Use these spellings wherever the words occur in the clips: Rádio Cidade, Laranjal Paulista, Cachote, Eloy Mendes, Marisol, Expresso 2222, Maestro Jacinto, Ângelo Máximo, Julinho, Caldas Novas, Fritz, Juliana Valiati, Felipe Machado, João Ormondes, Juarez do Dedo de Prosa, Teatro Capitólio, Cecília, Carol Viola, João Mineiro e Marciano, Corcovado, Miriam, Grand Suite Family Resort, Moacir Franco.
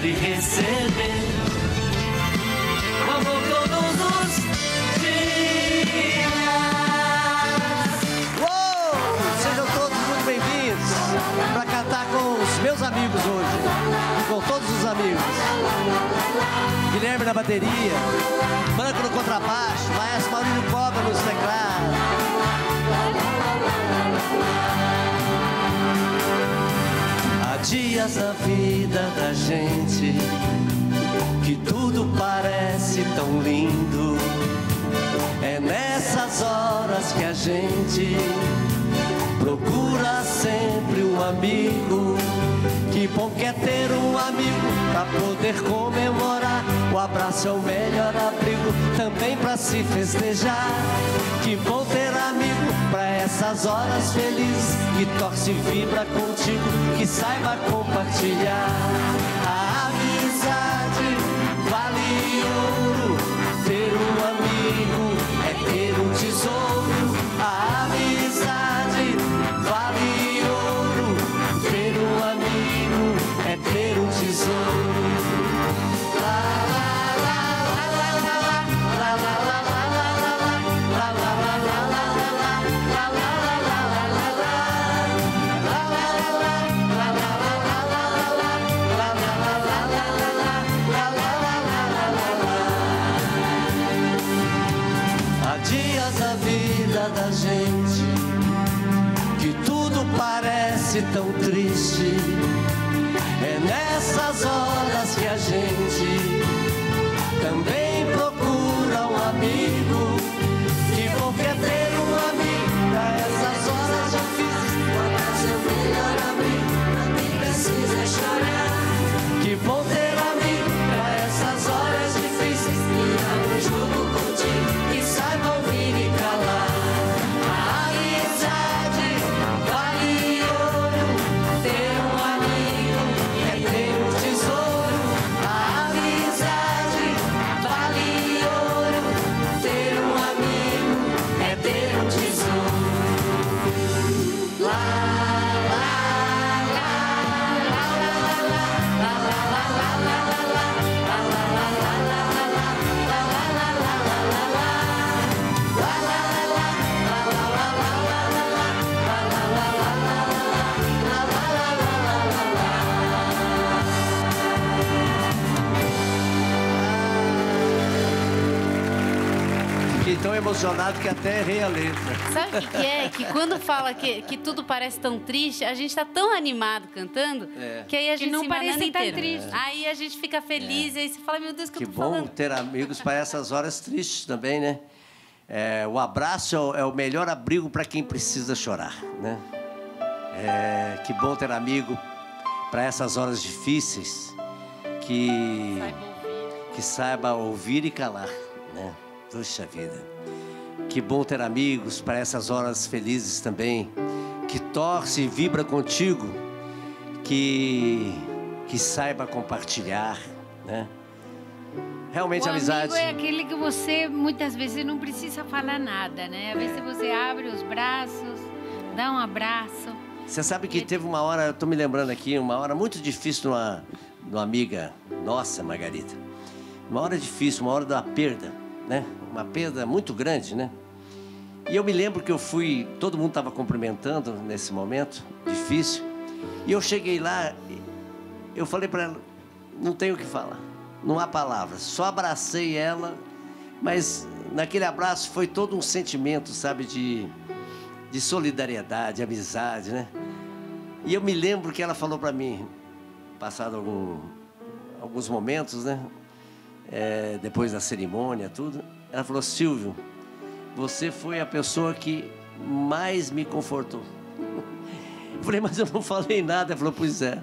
dar e receber, como todos os dias. Uou! Sejam todos muito bem-vindos para cantar com os meus amigos hoje, com todos os amigos. Guilherme na bateria, Branco no contrabaixo, Maestro Maurinho Cobra nos teclados. Há dias na vida da gente que tudo parece tão lindo. É nessas horas que a gente procura sempre um amigo. Que bom que é ter um amigo pra poder comemorar. O abraço é o melhor abrigo, também pra se festejar. Que bom ter amigo pra essas horas felizes, que torce e vibra contigo, que saiba compartilhar. A amizade vale ouro, ter um amigo é ter um tesouro. A amizade vale ouro, ter um tesouro. Há dias da vida da gente que tudo parece tão triste. É nessas horas que a gente também procura um amigo. Que bom que é ter um amigo pra essas horas difíceis. Mas é o melhor amigo pra quem precisa chorar. Que bom ter amigo pra essas horas difíceis. E há um jogo contigo que saiba ouvir e calar. A amizade vale ouro, ter um amigo tão emocionado que até errei a letra. Sabe o que é? Que quando fala que tudo parece tão triste, a gente tá tão animado cantando, que aí a gente não se parece inteiro. Triste. É. Aí a gente fica feliz, e aí você fala, meu Deus, que eu tô falando. Que bom ter amigos para essas horas tristes também, né? É, o abraço é o melhor abrigo para quem precisa chorar, né? É, que bom ter amigo para essas horas difíceis, que saiba ouvir e calar, né? Puxa vida, que bom ter amigos para essas horas felizes também, que torce e vibra contigo, que saiba compartilhar, né? Realmente o amizade... amigo é aquele que você muitas vezes não precisa falar nada, né? Às vezes você abre os braços, dá um abraço. Você sabe que teve uma hora, eu tô me lembrando aqui, uma hora muito difícil numa amiga nossa, Margarida. Uma hora difícil, uma hora da perda, né? Uma perda muito grande, né? E eu me lembro que eu fui... Todo mundo estava cumprimentando nesse momento difícil. E eu cheguei lá, eu falei para ela, não tenho o que falar, não há palavras. Só abracei ela, mas naquele abraço foi todo um sentimento, sabe, de solidariedade, amizade, né? E eu me lembro que ela falou para mim, passado alguns momentos, né? É, depois da cerimônia, tudo, ela falou, Silvio, você foi a pessoa que mais me confortou. Eu falei, mas eu não falei nada. Ela falou, pois é.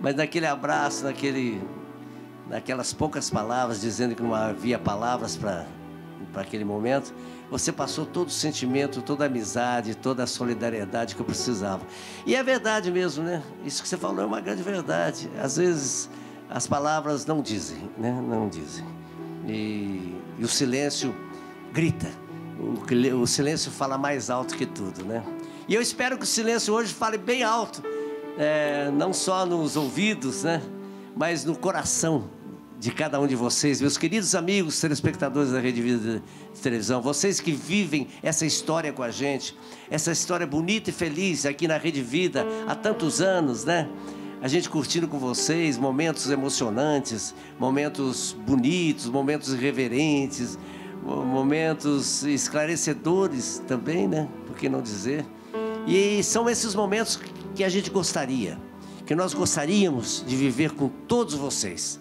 Mas naquele abraço, naquelas poucas palavras, dizendo que não havia palavras para aquele momento, você passou todo o sentimento, toda a amizade, toda a solidariedade que eu precisava. E é verdade mesmo, né? Isso que você falou é uma grande verdade. Às vezes... as palavras não dizem, né? Não dizem. E o silêncio grita. O silêncio fala mais alto que tudo, né? E eu espero que o silêncio hoje fale bem alto, não só nos ouvidos, né? mas no coração de cada um de vocês, meus queridos amigos, telespectadores da Rede Vida de Televisão, vocês que vivem essa história com a gente, essa história bonita e feliz aqui na Rede Vida há tantos anos, né? A gente curtindo com vocês momentos emocionantes, momentos bonitos, momentos irreverentes, momentos esclarecedores também, né? Por que não dizer? E são esses momentos que a gente gostaria, que nós gostaríamos de viver com todos vocês.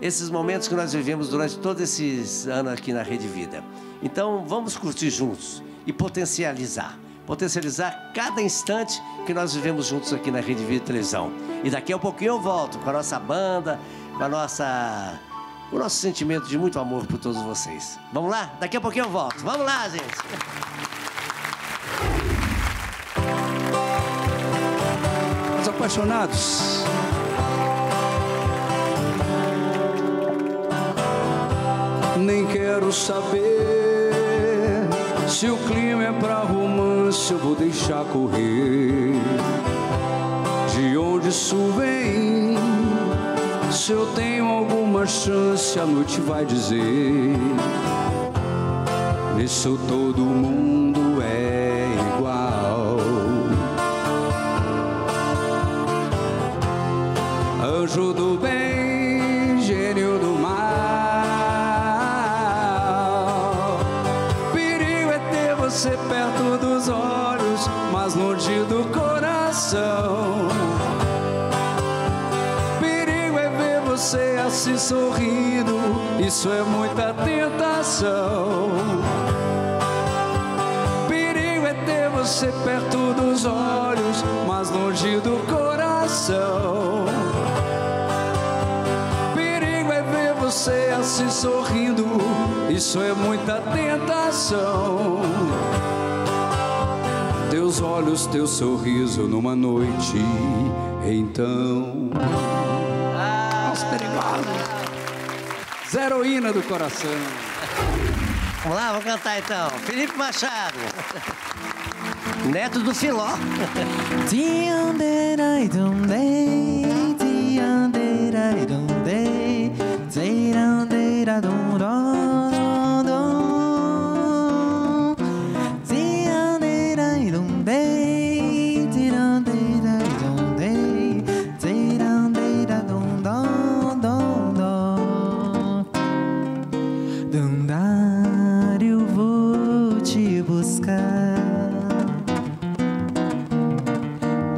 Esses momentos que nós vivemos durante todo esse ano aqui na Rede Vida. Então, vamos curtir juntos e potencializar. Potencializar cada instante que nós vivemos juntos aqui na Rede Vida e Televisão. E daqui a pouquinho eu volto com a nossa banda, com a nossa... o nosso sentimento de muito amor por todos vocês. Vamos lá? Daqui a pouquinho eu volto. Vamos lá, gente! Os apaixonados... Nem quero saber se o clima é pra romance, eu vou deixar correr. De onde isso vem? Se eu tenho alguma chance, a noite vai dizer. Nisso todo mundo é igual. Anjo do bem, gênio do mal. Ser perto dos olhos, mas longe do coração. Perigo é ver você assim sorrindo, isso é muita tentação. Perigo é ter você perto dos olhos, mas longe do coração. Perigo é ver você assim sorrindo, isso é muita tentação. Teus olhos, teu sorriso numa noite, então... Nossa, perigosa! Zé heroína do coração. Vamos lá, vamos cantar então. Felipe Machado. Neto do Filó.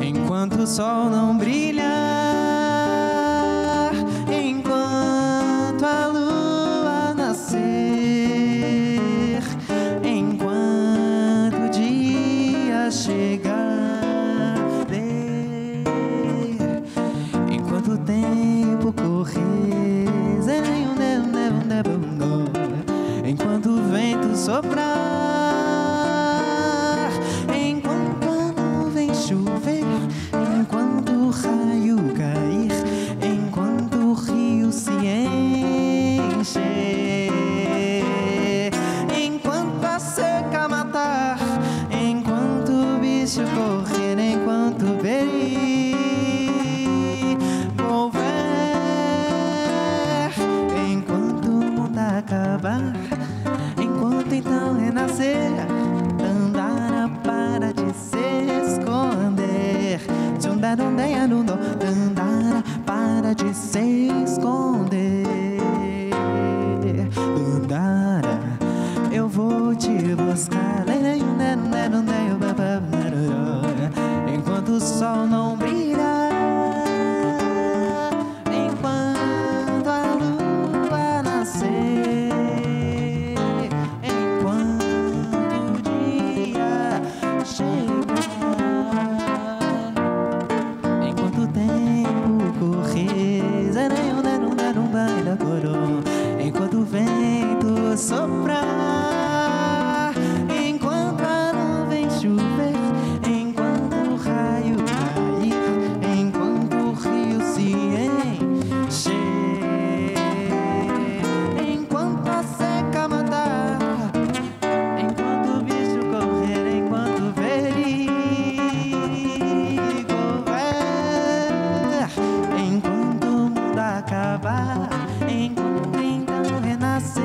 Enquanto o sol não brilhar, enquanto a lua nascer, enquanto o dia chegar, enquanto o tempo correr, enquanto o vento soprar, enquanto então renascer, andar para de se esconder, andar para de se esconder, andar, eu vou te buscar, enquanto o sol não brilha. Enquanto o tempo correr, acabar. Encontre então renascer,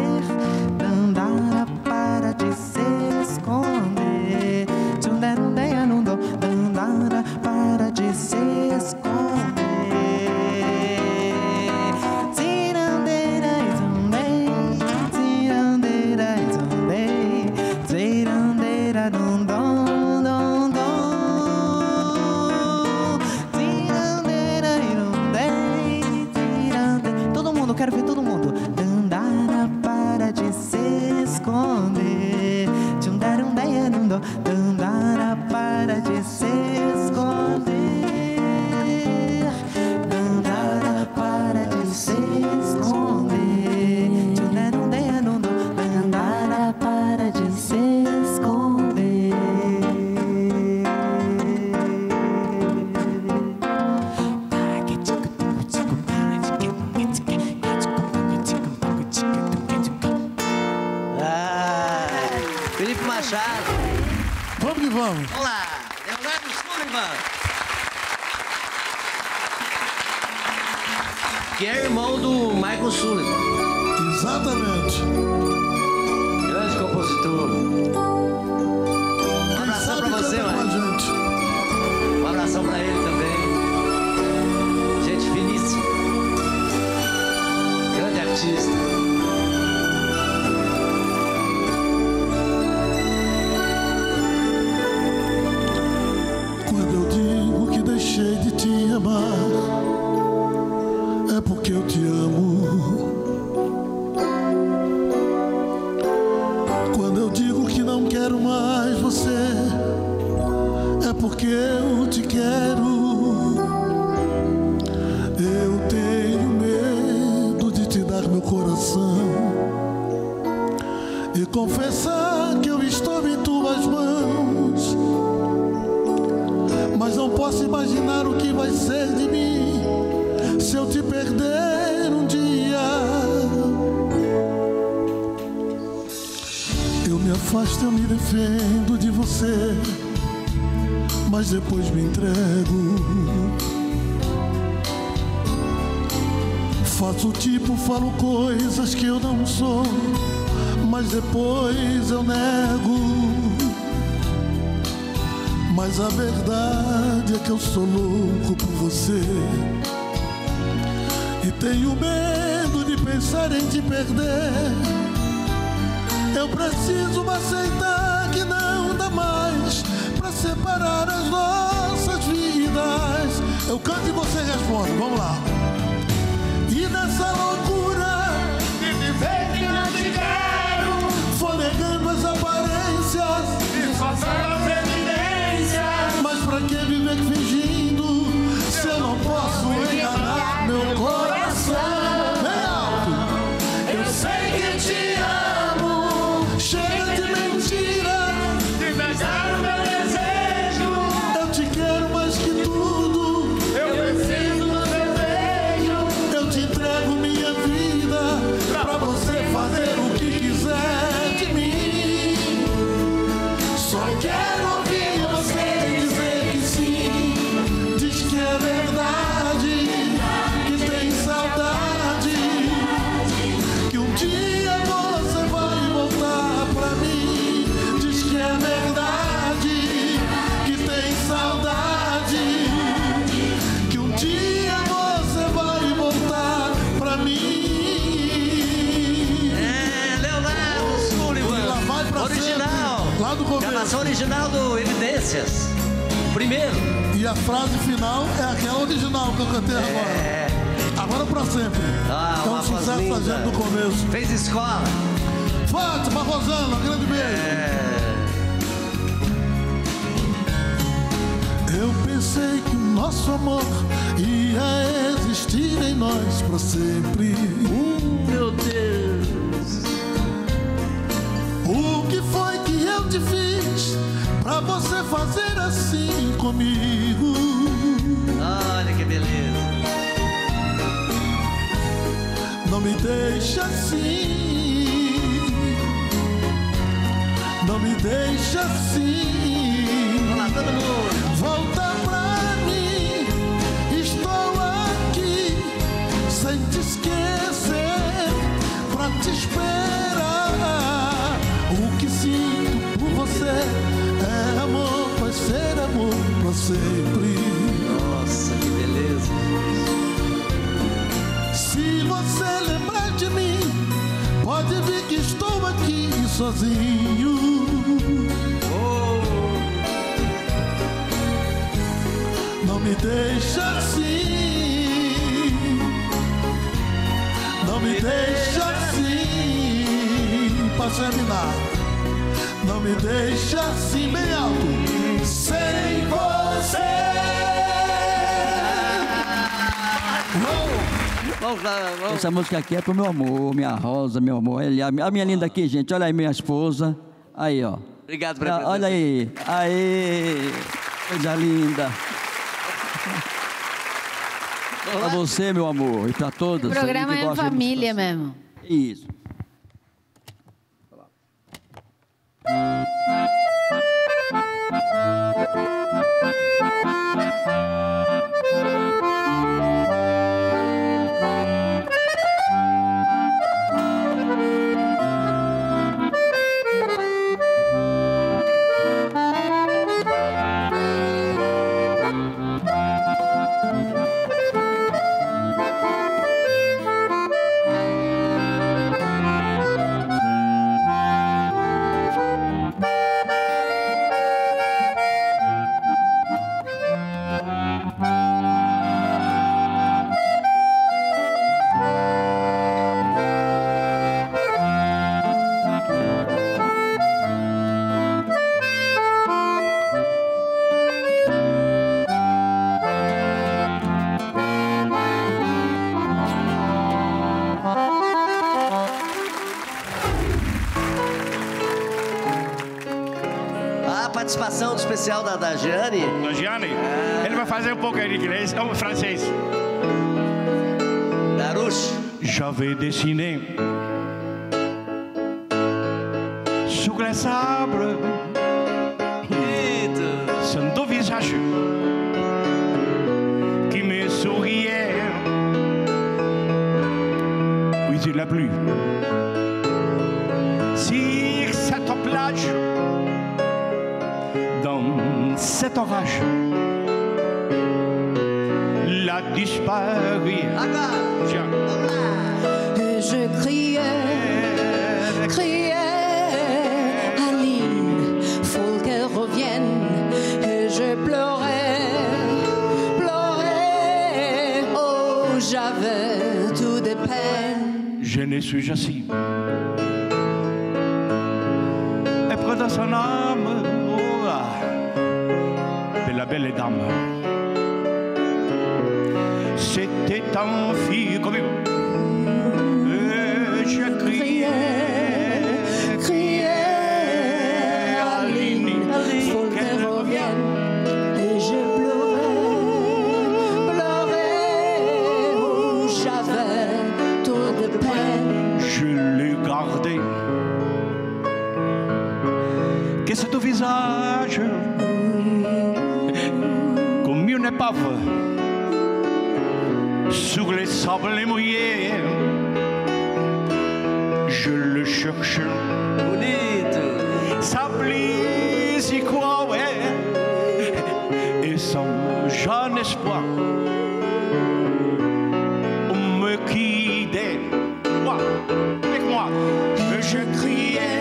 andar para de se esconder. Andar para de se esconder. Tirandeiras andei, tirandeiras andei, tirandeira dondon. Quero ver todo mundo. Dandara para de se esconder. Tchundarundeia dundô. Dandara para de se esconder. Dandara para de se esconder. Tchundarundeia dundô. Dandara para de se esconder. Vamos que vamos. Olá, eu levo Sullivan, que é irmão do Michael Sullivan. Exatamente. Grande compositor. Um abração pra você, mano. Um abração pra ele também. Gente finíssima. Grande artista. Deixei de te amar, é porque eu te amo. Quando eu digo que não quero mais você, é porque eu te quero. Eu tenho medo de te dar meu coração e confessar que eu estou em tuas mãos. Mas não posso imaginar o que vai ser de mim se eu te perder um dia. Eu me afasto, eu me defendo de você, mas depois me entrego. Faço tipo, falo coisas que eu não sou, mas depois eu nego. Mas a verdade é que eu sou louco por você e tenho medo de pensar em te perder. Eu preciso aceitar que não dá mais pra separar as nossas vidas. Eu canto e você responde, vamos lá. E nessa loucura de viver que não te quero, vou negando as aparências e disfarçando as evidências. Mas pra que viver fingindo se eu não posso enganar meu coração? Bem alto! Eu sei que te amo. Chega de mentira, de negar o meu desejo. Eu te quero mais que tudo. Eu preciso do desejo. Eu te entrego minha vida pra você fazer o que quiser de mim. Só quero gravação original do Evidências. Primeiro. E a frase final é aquela original que eu cantei agora. Agora pra sempre. É um sucesso a gente do começo. Fez escola. Fátima, Rosana, um grande beijo. Eu pensei que o nosso amor ia existir em nós pra sempre. Meu Deus. O que foi que eu te fiz pra você fazer assim comigo? Olha que beleza. Não me deixa assim, não me deixa assim. Vamos lá, todo mundo. Volta pra mim, estou aqui, sem te esquecer, pra te esperar. O que sinto por você é amor, vai ser amor pra sempre. Nossa, que beleza. Se você lembrar de mim, pode vir que estou aqui sozinho. Não me deixa assim, não me deixa assim, pra terminar. Não me deixa assim, bem alto, sem você. Vamos lá, vamos. Essa música aqui é pro meu amor, minha rosa, meu amor. A minha linda aqui, gente, olha aí minha esposa. Aí, ó. Obrigado pela presença. Olha aí, aí, coisa linda. Para você, meu amor, e para todas. O programa é família mesmo. Isso. Participação do especial da Gianni. Da Gianni? Ah. Ele vai fazer um pouco aí de inglês, é um francês. Darouche. J'avais dessiné sous les sabres son doux visage qui me souriait. Oui, il a plu. Sur cette plage, cet orage l'a disparu. Et je criais, criais, Aline, faut qu'elle revienne. Et je pleurais, pleurais. Oh, j'avais tout de peine. Je ne suis assis et près de son âme. La belle dame, c'était un fille comme et je criais, criais, Aline, faut qu'elle revienne. Et je pleurais, pleurais, oh, j'avais trop de peine. Je l'ai gardée, qu'est-ce ton visage? Sur les sables mouillés, je le cherche. Sa blise y croyait et son jeune espoir me guidait. Moi, avec moi, je criais.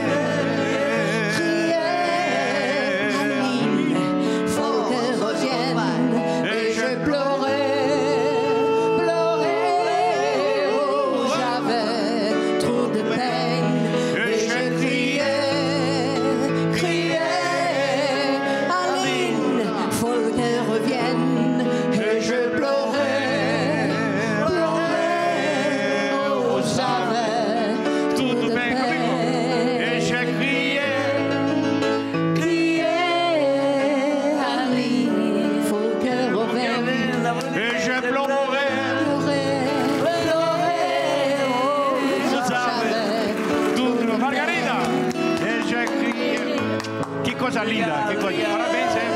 Linda, que coisa. Parabéns, hein?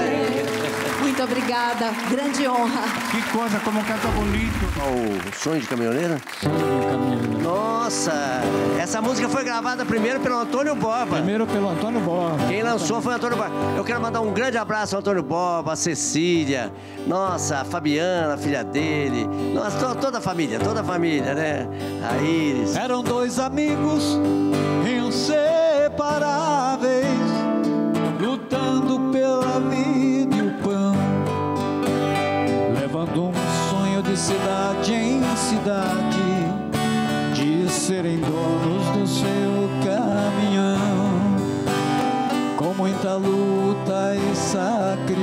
Muito Muito obrigada, grande honra. Que coisa, como um canto bonito. O sonho de caminhoneira? Sonho de caminhoneira. Nossa, essa música foi gravada primeiro pelo Antônio Boba. Primeiro pelo Antônio Boba. Quem lançou foi o Antônio Boba. Eu quero mandar um grande abraço ao Antônio Boba, a Cecília, nossa, a Fabiana, a filha dele, nossa, toda a família, né? A Iris. Eram dois amigos inseparáveis, lutando pela vida e o pão, levando um sonho de cidade em cidade, de serem donos do seu caminhão. Com muita luta e sacrifício,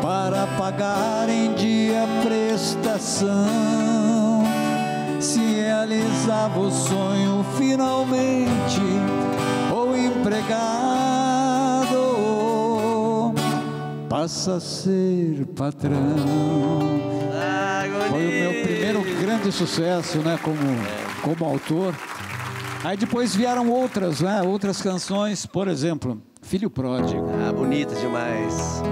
para pagar em dia prestação, se realizava o sonho finalmente, o empregado passa a ser patrão. Foi o meu primeiro grande sucesso, né, como autor. Aí depois vieram outras, né, outras canções, por exemplo, Filho Pródigo. Ah, bonita demais.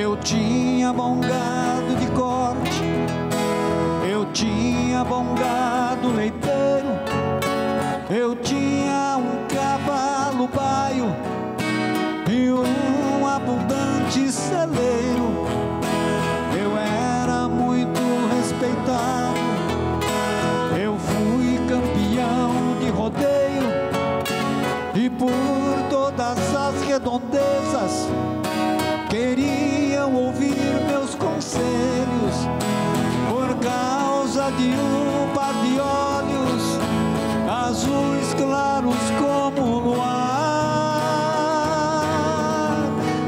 Eu tinha bom gado de corte, eu tinha bom gado leiteiro, eu tinha um cavalo baio e um abundante celeiro. Eu era muito respeitado, eu fui campeão de rodeio e por todas as redondezas queriam ouvir meus conselhos. Por causa de um par de olhos azuis claros como o luar,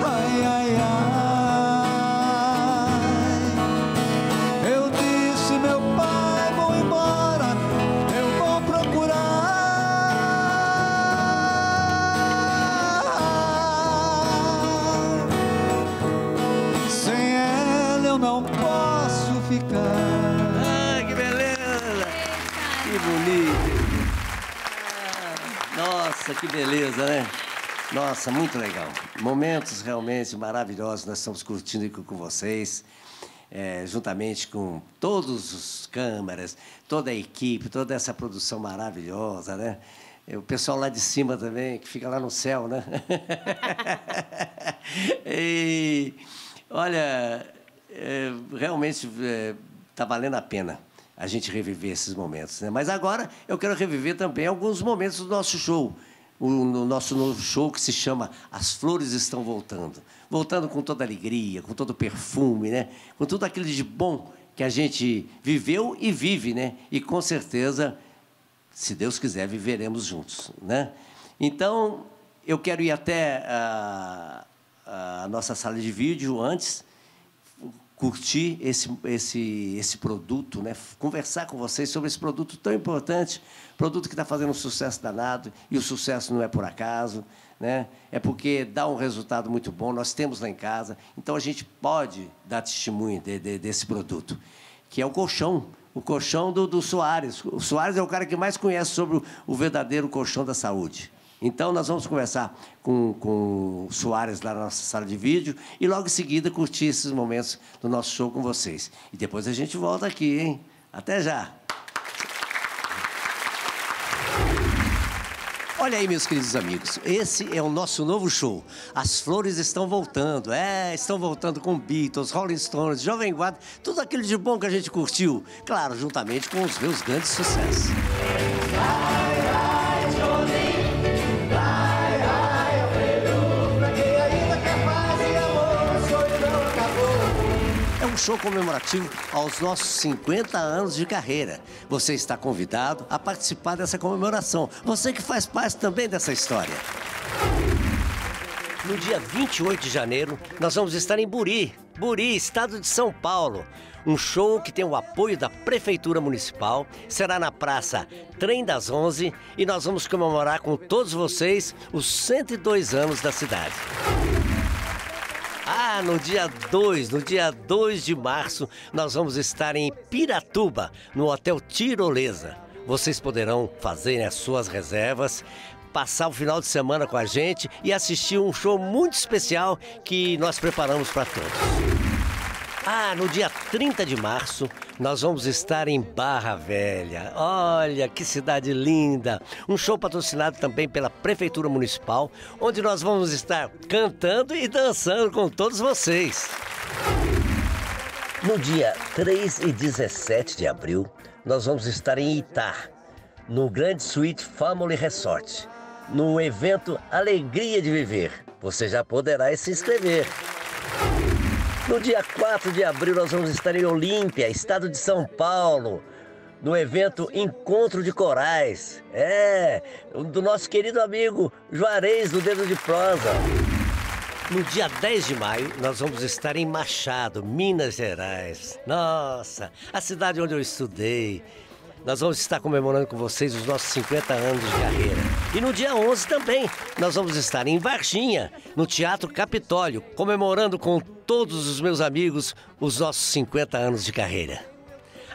ai, ai, ai, eu disse, meu pai, vou embora, eu vou procurar, sem ela eu não posso ficar. Nossa, que beleza, né? Nossa, muito legal. Momentos realmente maravilhosos nós estamos curtindo aqui com vocês, juntamente com todos os câmeras, toda a equipe, toda essa produção maravilhosa, né? O pessoal lá de cima também, que fica lá no céu, né? E, olha, realmente está valendo a pena a gente reviver esses momentos, né? Mas agora eu quero reviver também alguns momentos do nosso show, o nosso novo show que se chama As Flores Estão Voltando. Voltando com toda alegria, com todo perfume, né? Com tudo aquilo de bom que a gente viveu e vive, né? E com certeza, se Deus quiser, viveremos juntos, né? Então, eu quero ir até a nossa sala de vídeo antes, curtir esse produto, né? Conversar com vocês sobre esse produto tão importante, produto que está fazendo um sucesso danado, e o sucesso não é por acaso, né? É porque dá um resultado muito bom, nós temos lá em casa, então a gente pode dar testemunho desse produto, que é o colchão do Soares. O Soares é o cara que mais conhece sobre o verdadeiro colchão da saúde. Então, nós vamos conversar com o Soares lá na nossa sala de vídeo e, logo em seguida, curtir esses momentos do nosso show com vocês. E depois a gente volta aqui, hein? Até já! Olha aí, meus queridos amigos, esse é o nosso novo show. As Flores Estão Voltando. Estão voltando com Beatles, Rolling Stones, Jovem Guarda, tudo aquilo de bom que a gente curtiu. Claro, juntamente com os meus grandes sucessos. Um show comemorativo aos nossos 50 anos de carreira. Você está convidado a participar dessa comemoração. Você que faz parte também dessa história. No dia 28 de janeiro, nós vamos estar em Buri, estado de São Paulo. Um show que tem o apoio da Prefeitura Municipal, será na Praça Trem das 11 e nós vamos comemorar com todos vocês os 102 anos da cidade. Ah, no dia 2 de março, nós vamos estar em Piratuba, no Hotel Tirolesa. Vocês poderão fazer as suas reservas passar o final de semana com a gente e assistir um show muito especial que nós preparamos para todos. Ah, no dia 30 de março, nós vamos estar em Barra Velha. Olha, que cidade linda! Um show patrocinado também pela Prefeitura Municipal, onde nós vamos estar cantando e dançando com todos vocês. No dia 3 e 17 de abril, nós vamos estar em Itá, no Grand Suite Family Resort, no evento Alegria de Viver. Você já poderá se inscrever. No dia 4 de abril, nós vamos estar em Olímpia, estado de São Paulo, no evento Encontro de Corais. É, do nosso querido amigo Juarez do Dedo de Prosa. No dia 10 de maio, nós vamos estar em Machado, Minas Gerais. Nossa, a cidade onde eu estudei. Nós vamos estar comemorando com vocês os nossos 50 anos de carreira. E no dia 11 também, nós vamos estar em Varginha, no Teatro Capitólio, comemorando com todos os meus amigos os nossos 50 anos de carreira.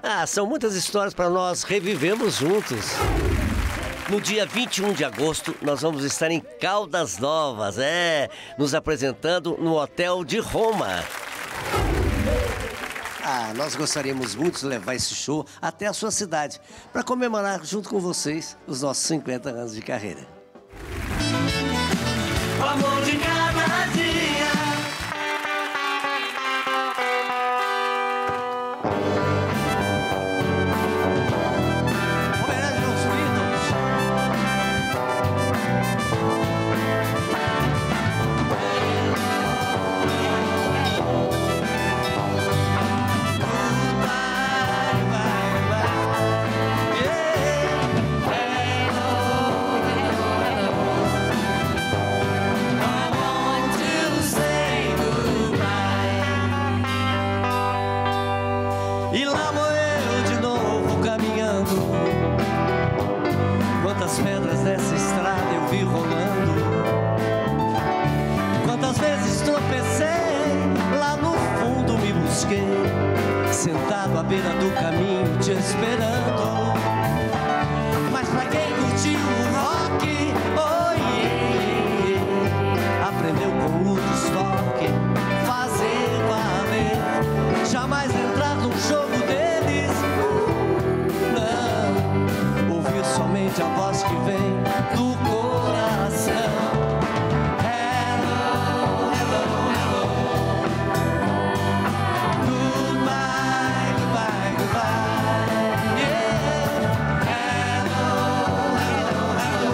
Ah, são muitas histórias para nós revivermos juntos. No dia 21 de agosto, nós vamos estar em Caldas Novas, nos apresentando no Hotel de Roma. Ah, nós gostaríamos muito de levar esse show até a sua cidade, para comemorar junto com vocês os nossos 50 anos de carreira. O amor de cada dia. Homenagem aos Beatles. E lá vou eu de novo caminhando. Quantas pedras dessa estrada eu vi rolando. Quantas vezes tropecei, lá no fundo me busquei, sentado à beira do caminho te esperando. Mas pra quem curtiu o rock, oh yeah, aprendeu com o destoque fazer valer, jamais entrar num jogo. Somente a voz que vem do coração. Hello, hello, hello. Goodbye, goodbye, goodbye. Yeah. Hello, hello, hello.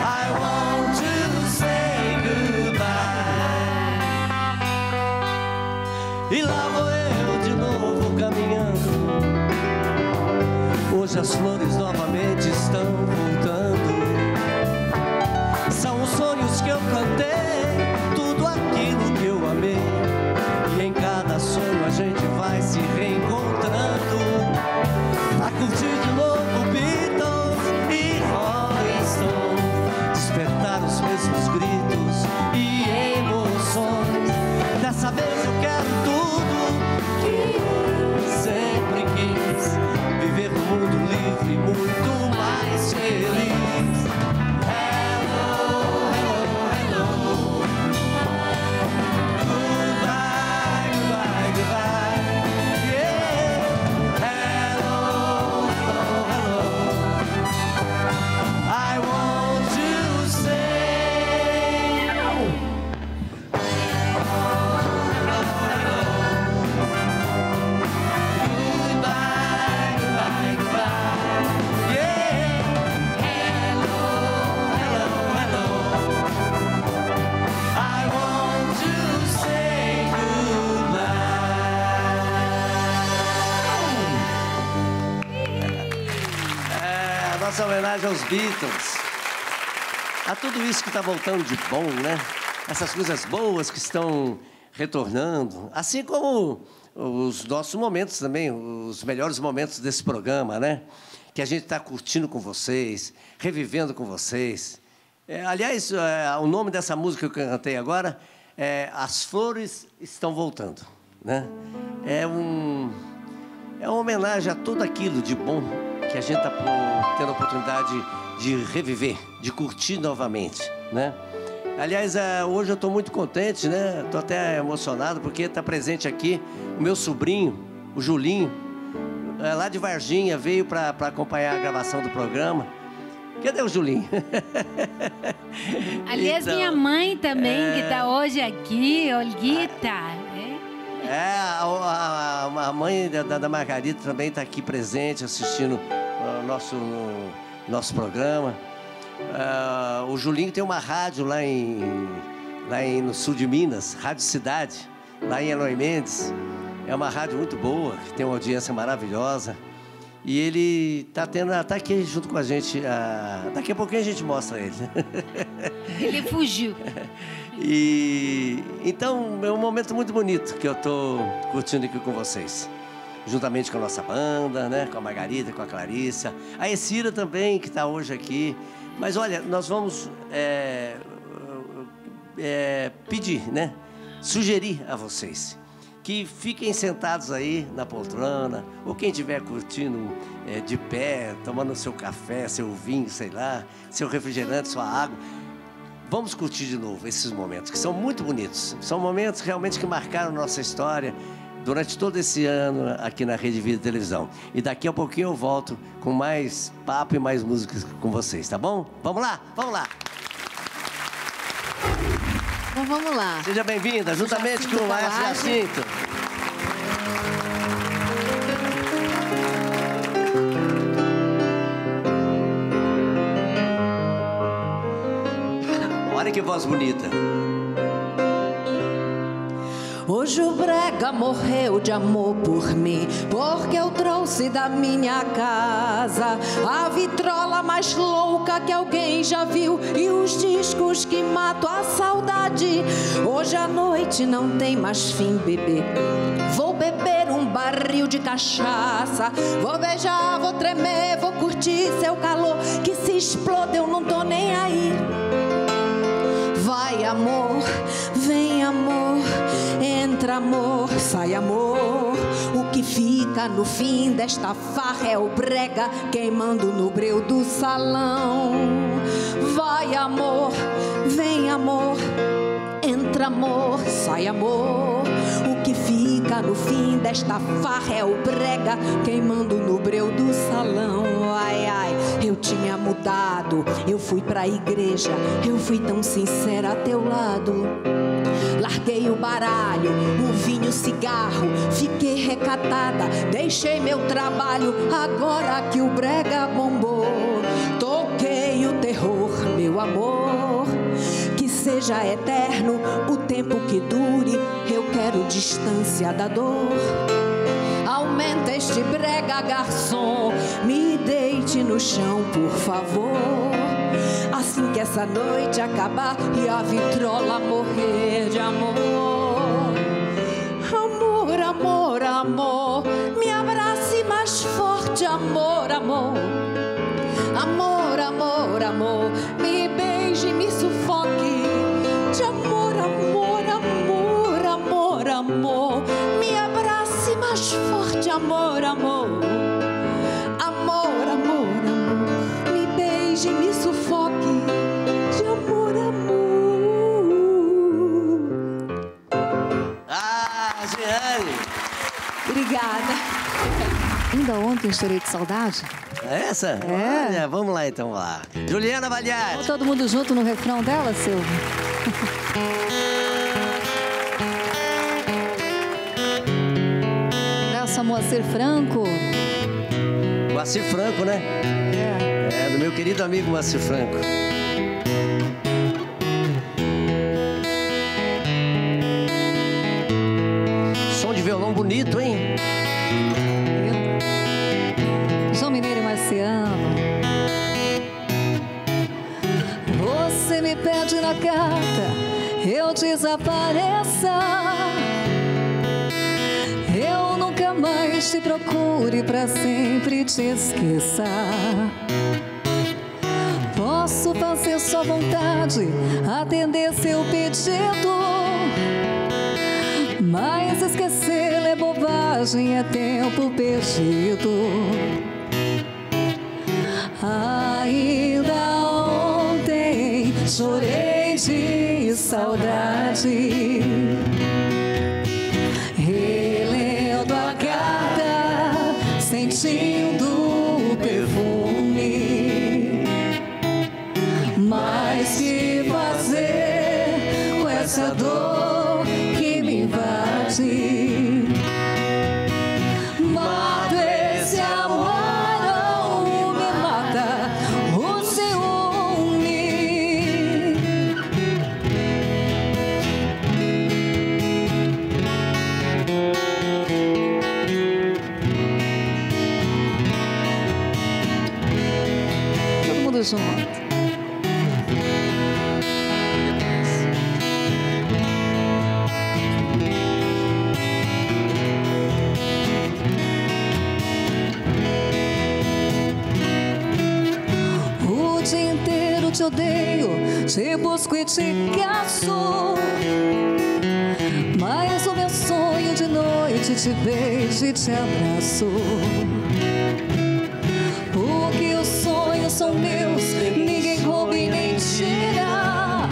I want to say goodbye. E lá vou eu de novo caminhando. Hoje as flores novamente estão voltando. São os sonhos que eu cantei, tudo aquilo que eu amei, e em cada sonho a gente vai se reencontrando. A curtir de novo Beatles e Rolling Stones, despertar os mesmos gritos e emoções. Dessa vez eu quero tudo que sempre quis, viver no mundo livre, muito mais feliz. Hello, hello, hello. Goodbye, goodbye, goodbye. Yeah. Hello, hello, hello. I want to say hello. Nossa homenagem aos Beatles, a tudo isso que está voltando de bom, né? Essas coisas boas que estão retornando, assim como os nossos momentos também, os melhores momentos desse programa, né? Que a gente está curtindo com vocês, revivendo com vocês. Aliás, o nome dessa música que eu cantei agora é As Flores Estão Voltando, né? É uma homenagem a tudo aquilo de bom que a gente está tendo a oportunidade de reviver, de curtir novamente, né? Aliás, hoje eu estou muito contente, né? Estou até emocionado porque está presente aqui o meu sobrinho, o Julinho, lá de Varginha, veio para acompanhar a gravação do programa. Cadê o Julinho? Aliás, então, minha mãe também, que está hoje aqui, Olguita. A mãe da Margarida também está aqui presente, assistindo o nosso programa. O Julinho tem uma rádio no sul de Minas, Rádio Cidade, lá em Eloy Mendes. É uma rádio muito boa, tem uma audiência maravilhosa. E ele tá aqui junto com a gente. Daqui a pouquinho a gente mostra ele. Ele fugiu. Então, é um momento muito bonito que eu tô curtindo aqui com vocês. Juntamente com a nossa banda, né? Com a Margarida, com a Clarissa. A Essira também, que está hoje aqui. Mas, olha, nós vamos pedir, né? Sugerir a vocês que fiquem sentados aí na poltrona, ou quem estiver curtindo de pé, tomando seu café, seu vinho, sei lá, seu refrigerante, sua água. Vamos curtir de novo esses momentos, que são muito bonitos. São momentos realmente que marcaram nossa história durante todo esse ano aqui na Rede Vida de Televisão. E daqui a pouquinho eu volto com mais papo e mais músicas com vocês, tá bom? Vamos lá, vamos lá! Então vamos lá. Seja bem-vinda, juntamente com o Maestro Jacinto. Olha que voz bonita. Hoje o Brega morreu de amor por mim, porque eu trouxe da minha casa a vitrola mais louca que alguém já viu e os discos que matam a saudade. Hoje a noite não tem mais fim, bebê. Vou beber um barril de cachaça, vou beijar, vou tremer, vou curtir seu calor que se explode, eu não tô nem aí. Vai amor, vem amor, entra amor, sai amor. O que fica no fim desta farra é o brega queimando no breu do salão. Vai amor, vem amor, entra amor, sai amor. O que fica no fim desta farra é o brega queimando no breu do salão. Ai, ai, eu tinha mudado, eu fui pra igreja, eu fui tão sincera a teu lado. Larguei o baralho, o vinho, o cigarro, fiquei recatada, deixei meu trabalho. Agora que o brega bombou, toquei o terror, meu amor. Que seja eterno o tempo que dure, eu quero distância da dor. Aumenta este brega, garçom, me deite no chão, por favor. Assim que essa noite acabar e a vitrola morrer de amor. Amor, amor, amor, me abrace mais forte, amor, amor. Amor, amor, amor, me beije, me sufoque. De amor, amor, amor, amor, amor, me abrace mais forte, amor, amor. Amor, amor, amor, me beije, me sufoque. De amor, amor. Ah, Giane! Obrigada. Ainda ontem estourei de saudade. Essa? É. Olha, vamos lá então, lá. Juliana Valiati. Todo mundo junto no refrão dela, Silvio? Abraço a Moacir Franco. Moacir Franco, né? É. É, do meu querido amigo Moacir Franco. Som de violão bonito, hein? João Mineiro e Marciano. Você me pede na carta, eu desapareça. Eu nunca mais te procure, pra sempre te esqueça. Posso fazer sua vontade, atender seu pedido, mas esquecê-lo é bobagem, é tempo perdido. Ainda chorei de saudade, relendo a carta, sentindo o perfume. Mas que fazer com essa dor que me invade? Mato esse amor, junto. O dia inteiro te odeio, te busco e te caço, mas o meu sonho de noite te beijo e te abraço. Porque os sonhos são meus, ninguém rouba e nem tira.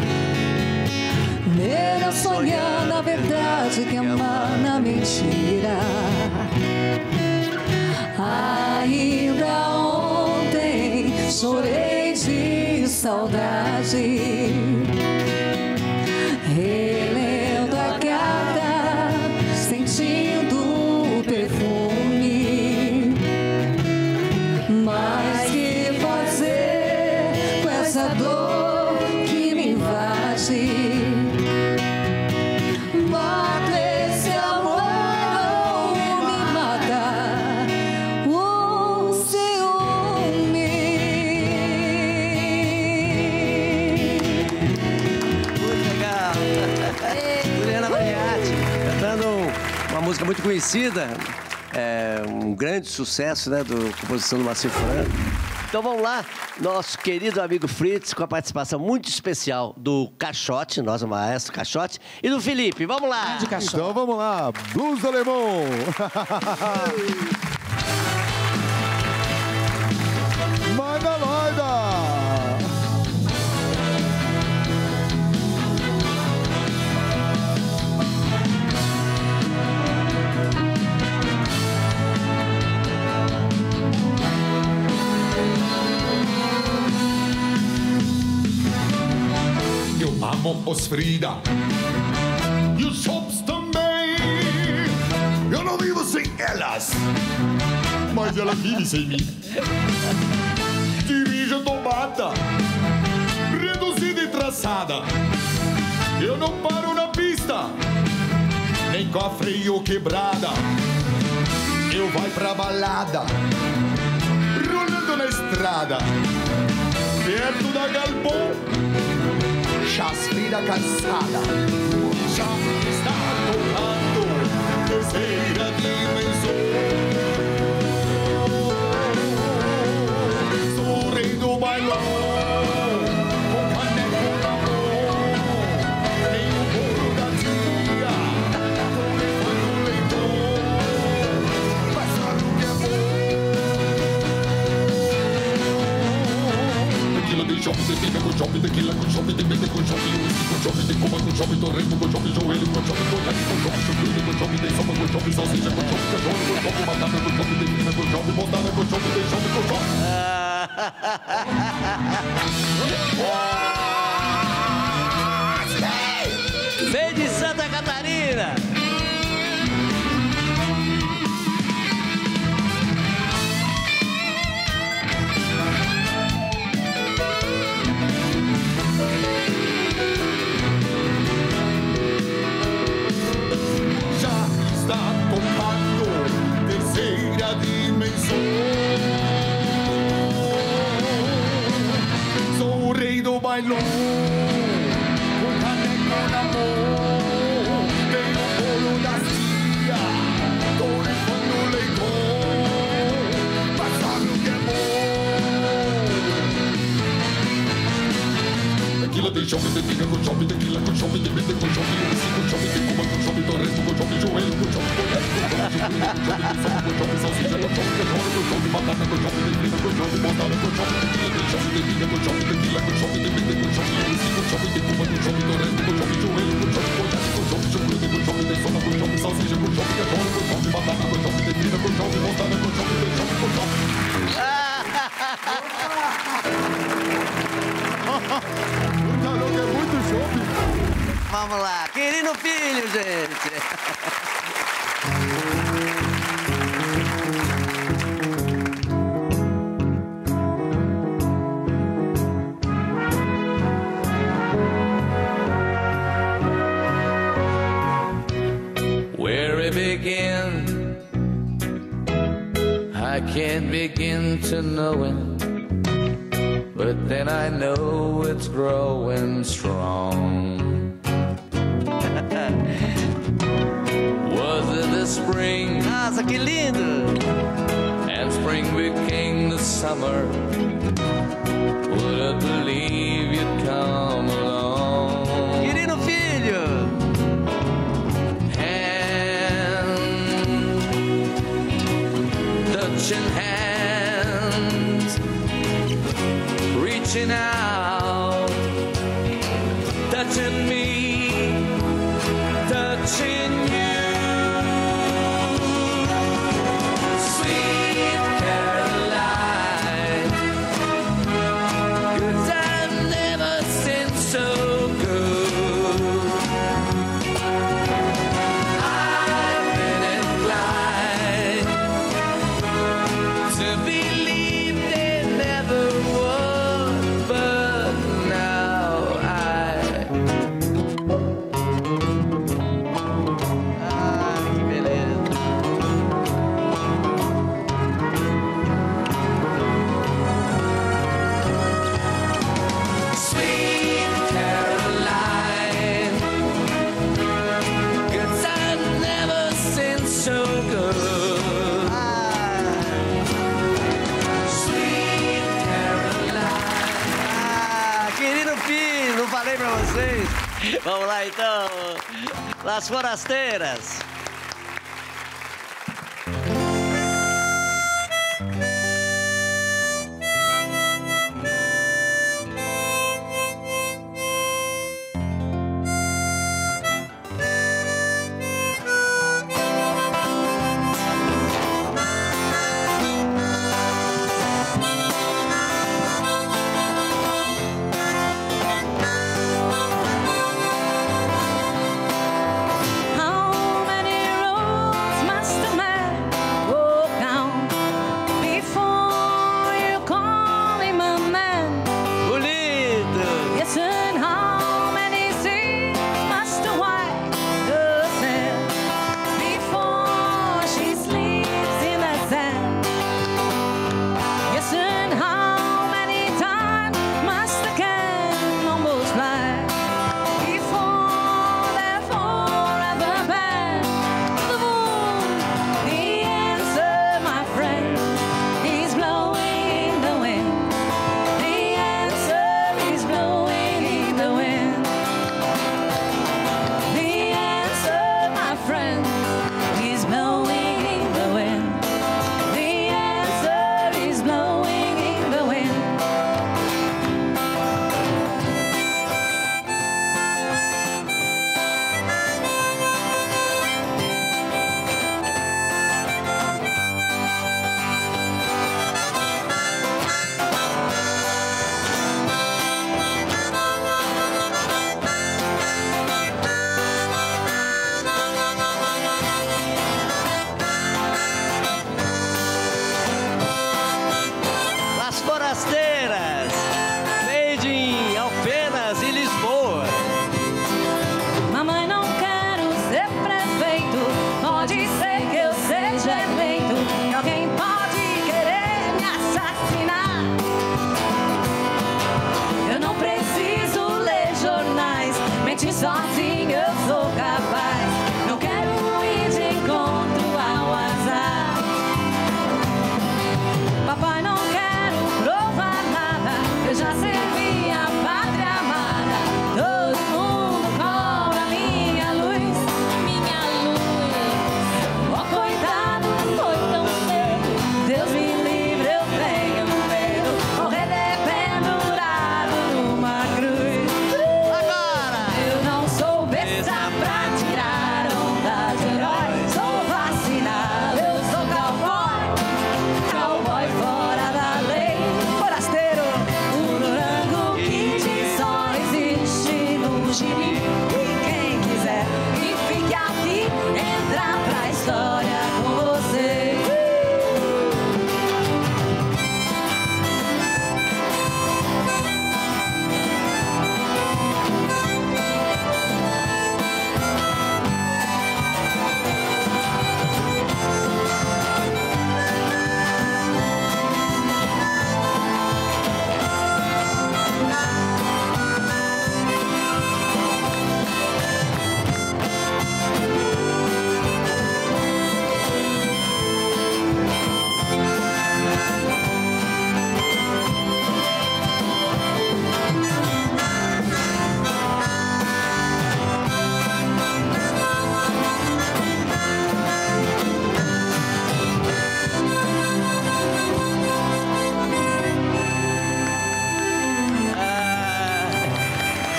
Melhor sonhar na verdade que amar na mentira. Ainda ontem chorei de saudade, relendo a carta, sentindo o perfume. Mas que fazer com essa dor que me invade? Mato esse amor ou me mata o ciúme? Muito legal. Juliana Mariatti cantando uma música muito conhecida. É um grande sucesso, né, da composição do Moacir Franco. Então vamos lá, nosso querido amigo Fritz, com a participação muito especial do Cachote, nosso maestro Cachote, e do Felipe. Vamos lá! Então vamos lá, Blues Alemão! Magaloida! Amo os Frida e os Shops também. Eu não vivo sem elas, mas ela vive sem mim. Dirija tomada, reduzida e traçada. Eu não paro na pista, nem com a freio quebrada. Eu vai pra balada, rolando na estrada, perto da galpão. Já a Frida cansada já está tomando terceira dimensão. Sou o rei do bailão, com caneco na mão. Tem o bolo da tia, tô levando leitão. Vai saber o que é bom. Tequila de shopping, você fica com shopping, tequila com shopping, tem bebê com shopping, whisky com shopping, tem coma com shopping, torresmo com shopping, joelho com shopping, colhete com shopping, chucrute com shopping, tem sopa com shopping, salsicha com shopping, cachorro com shopping, batata com shopping, tem pina com shopping, montada com shopping, tem shopping com shopping. Vem de Santa Catarina! Terceira dimensão. Sou o rei do bailão, com caneco na mão. Tenho o bolo da tia, tô levando leitão. Mas sabe o que é bom? Tequila tem chope, tem pinga com chope, tequila com chope, tem bebê com chope, tem com chope, tem coma com chope, torresmo com chope, joelho com chope, colher com chope. Vamos lá, querido filho, gente. Where it begins, I can't begin to know it, but then I know it's growing strong. Spring. Nossa, que lindo! And spring became the summer. Would I believe you'd come along? Querido filho! Hand, touching hands, reaching out, touching me, touching you. Vamos lá, então, Las Forasteiras. How many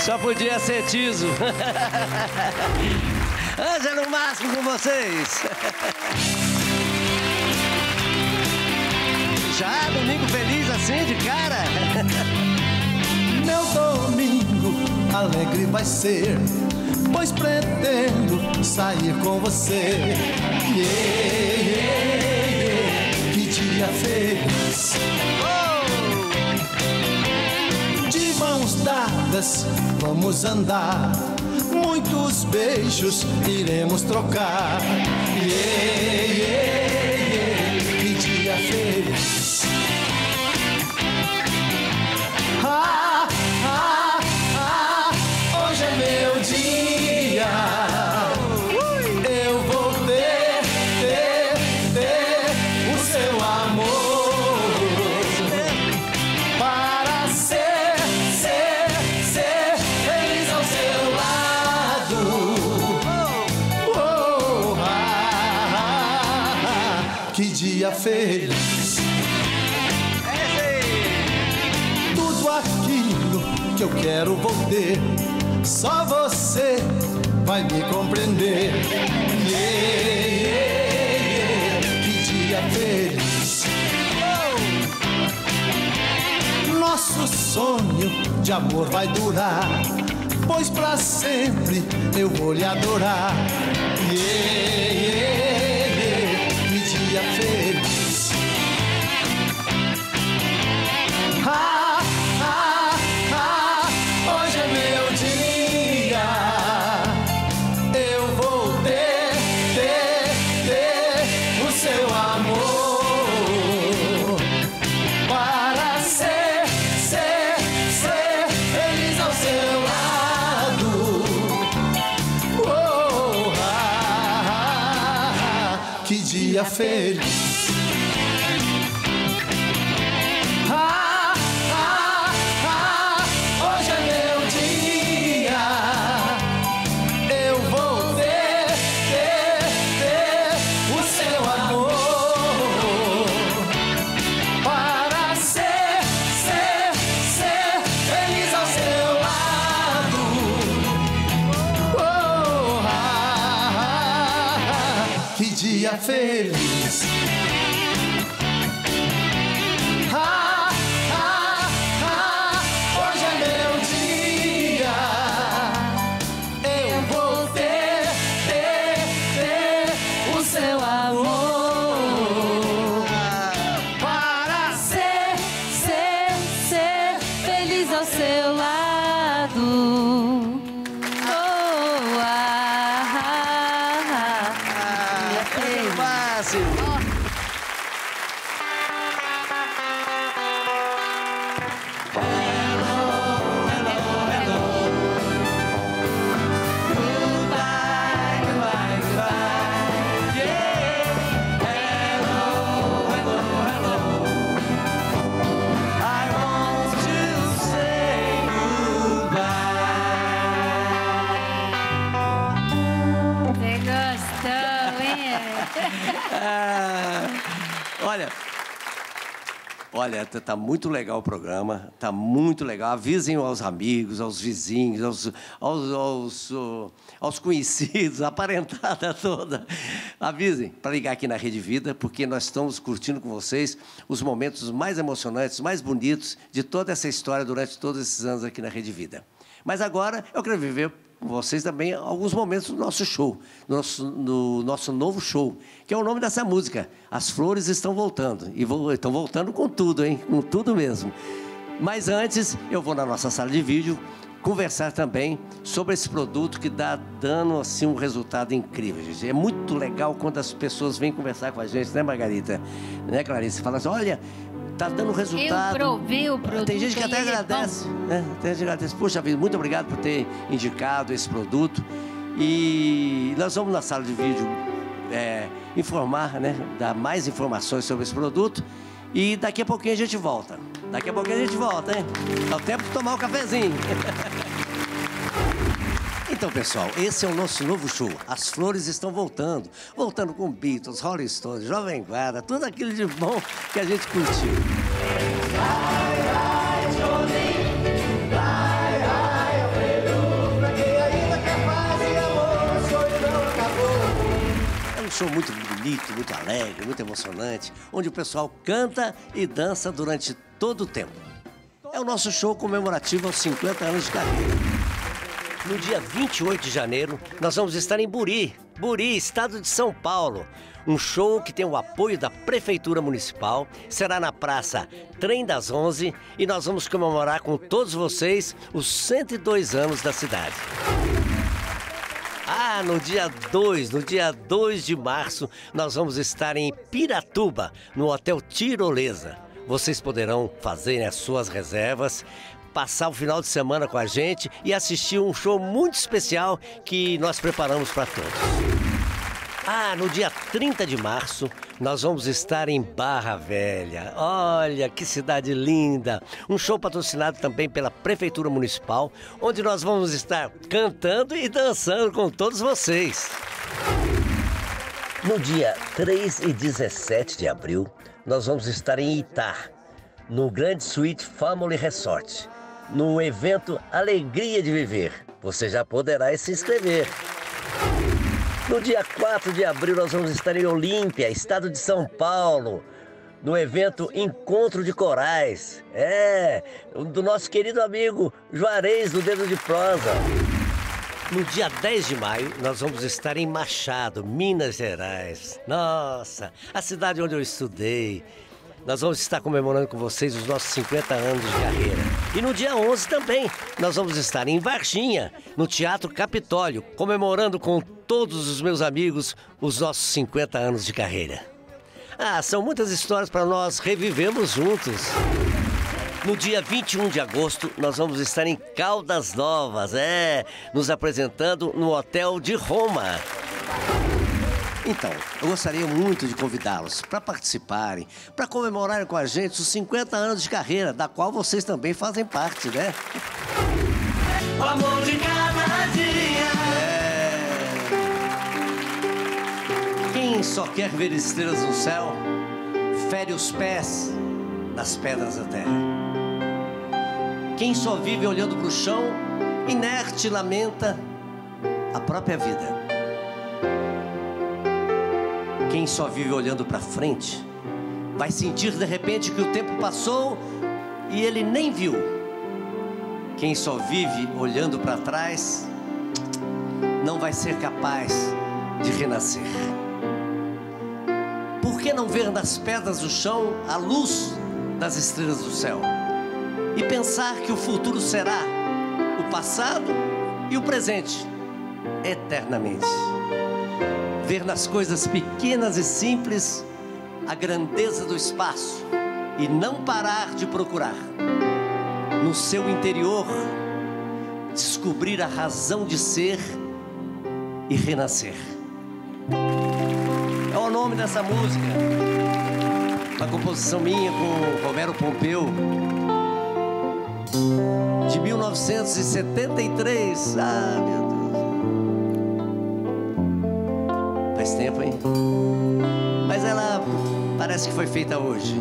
Só podia ser Tiso. Ângelo Máximo com vocês. Já domingo feliz assim de cara? Meu domingo alegre vai ser, pois pretendo sair com você. Yeah, yeah, yeah. Que dia feliz! Oh! De mãos dadas vamos andar, muitos beijos iremos trocar. Yeah, yeah, yeah. Que dia feliz! Ah, ah, ah, hoje é meu dia. Feliz. Tudo aquilo que eu quero vou ter, só você vai me compreender. Yeah, yeah, yeah. Que dia feliz. Nosso sonho de amor vai durar, pois pra sempre eu vou lhe adorar. Yeah, yeah, yeah. Que dia feliz. Ah, ah, ah, hoje é meu dia. Eu vou ter o seu amor. Para ser feliz ao seu lado. Oh, ah, ah, ah, que dia feliz. Feliz. Ah, ah, ah, hoje é meu dia. Eu vou ter o seu amor. Para ser feliz ao seu lado. Oh, ah, ah, ah, ah, é feliz. Olha, tá muito legal o programa, tá muito legal. Avisem aos amigos, aos vizinhos, aos conhecidos, a parentada toda. Avisem para ligar aqui na Rede Vida, porque nós estamos curtindo com vocês os momentos mais emocionantes, mais bonitos de toda essa história durante todos esses anos aqui na Rede Vida. Mas agora eu quero viver com vocês também alguns momentos do nosso show, do nosso novo show, que é o nome dessa música. As flores estão voltando, e estão voltando com tudo, hein? Com tudo mesmo. Mas antes, eu vou na nossa sala de vídeo conversar também sobre esse produto que está dando assim um resultado incrível, gente. É muito legal quando as pessoas vêm conversar com a gente, né, Margarida? Né, Clarissa? Fala assim, olha... Tá dando resultado. Eu provei o produto. Tem gente que até agradece, né? Tem gente que agradece. Poxa vida, muito obrigado por ter indicado esse produto. E nós vamos na sala de vídeo informar, né? Dar mais informações sobre esse produto. E daqui a pouquinho a gente volta. Daqui a pouquinho a gente volta, hein? Dá o tempo de tomar um cafezinho. Então, pessoal, esse é o nosso novo show. As flores estão voltando. Voltando com Beatles, Rolling Stones, Jovem Guarda, tudo aquilo de bom que a gente curtiu. Vai, vai, Johnny. Vai, vai, show muito bonito, muito alegre, muito emocionante, onde o pessoal canta e dança durante todo o tempo. É o nosso show comemorativo aos 50 anos de carreira. No dia 28 de janeiro, nós vamos estar em Buri, estado de São Paulo. Um show que tem o apoio da Prefeitura Municipal, será na Praça Trem das Onze e nós vamos comemorar com todos vocês os 102 anos da cidade. Ah, no dia 2 de março, nós vamos estar em Piratuba, no Hotel Tirolesa. Vocês poderão fazer as suas reservas, passar o final de semana com a gente e assistir um show muito especial que nós preparamos para todos. Ah, no dia 30 de março, nós vamos estar em Barra Velha. Olha, que cidade linda! Um show patrocinado também pela Prefeitura Municipal, onde nós vamos estar cantando e dançando com todos vocês. No dia 3 e 17 de abril, nós vamos estar em Itá, no Grand Suite Family Resort, no evento Alegria de Viver. Você já poderá se inscrever. No dia 4 de abril, nós vamos estar em Olguita, estado de São Paulo, no evento Encontro de Corais. É, do nosso querido amigo Juarez do Dedo de Prosa. No dia 10 de maio, nós vamos estar em Machado, Minas Gerais. Nossa, a cidade onde eu estudei. Nós vamos estar comemorando com vocês os nossos 50 anos de carreira. E no dia 11 também, nós vamos estar em Varginha, no Teatro Capitólio, comemorando com todos os meus amigos os nossos 50 anos de carreira. Ah, são muitas histórias para nós revivermos juntos. No dia 21 de agosto, nós vamos estar em Caldas Novas, nos apresentando no Hotel de Roma. Então, eu gostaria muito de convidá-los para participarem, para comemorarem com a gente os 50 anos de carreira, da qual vocês também fazem parte, né? O amor de cada dia. Quem só quer ver estrelas no céu, fere os pés nas pedras da terra. Quem só vive olhando para o chão, inerte lamenta a própria vida. Quem só vive olhando para frente vai sentir de repente que o tempo passou e ele nem viu. Quem só vive olhando para trás não vai ser capaz de renascer. Por que não ver nas pedras do chão a luz das estrelas do céu? E pensar que o futuro será o passado e o presente eternamente. Ver nas coisas pequenas e simples a grandeza do espaço e não parar de procurar. No seu interior, descobrir a razão de ser e renascer. É o nome dessa música, uma composição minha com Romero Pompeu, de 1973. Ah, meu Deus. Faz tempo, hein? Mas ela parece que foi feita hoje,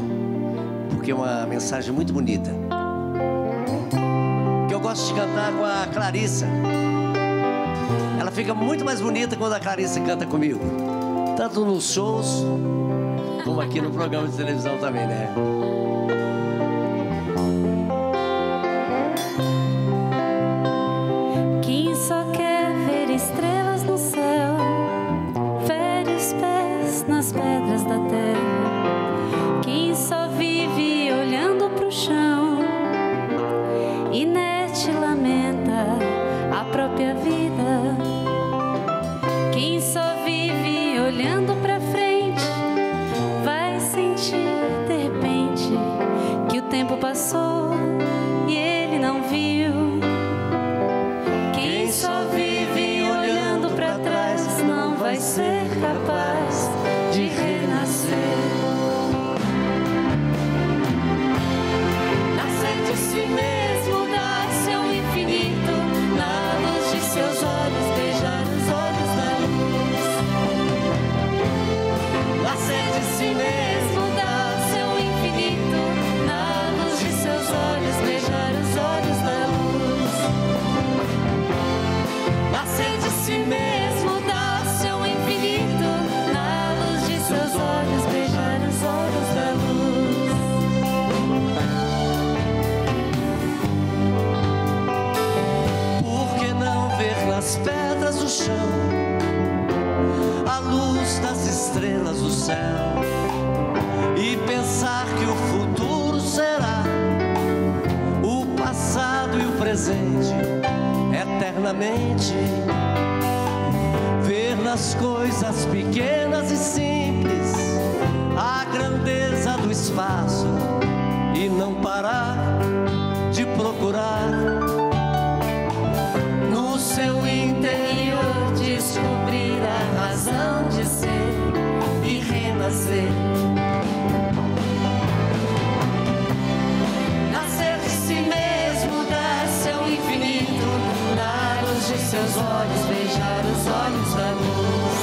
porque é uma mensagem muito bonita, que eu gosto de cantar com a Clarissa. Ela fica muito mais bonita quando a Clarissa canta comigo, tanto nos shows, como aqui no programa de televisão também, né? Quem só quer ver estrelas no céu, pés nas pedras da terra. Quem só vive olhando pro chão, inerte lamenta a própria vida. Quem só vive olhando pra frente vai sentir de repente que o tempo passou e ele não viu. Quem só vive olhando pra trás não vai ser capaz de renascer. Nascer de si mesmo, dar-se ao infinito, na luz de seus olhos, beijar os olhos da luz. Nascer de si mesmo, dar-se ao infinito, na luz de seus olhos, beijar os olhos da luz. Nascer de si mesmo, dar-se ao infinito, na luz das estrelas do céu e pensar que o futuro será o passado e o presente eternamente. Ver nas coisas pequenas e simples a grandeza do espaço e não parar de procurar no seu interior, descobrir a razão de ser e renascer. Nascer de si mesmo, dar seu infinito, dar os de seus olhos, beijar os olhos da luz.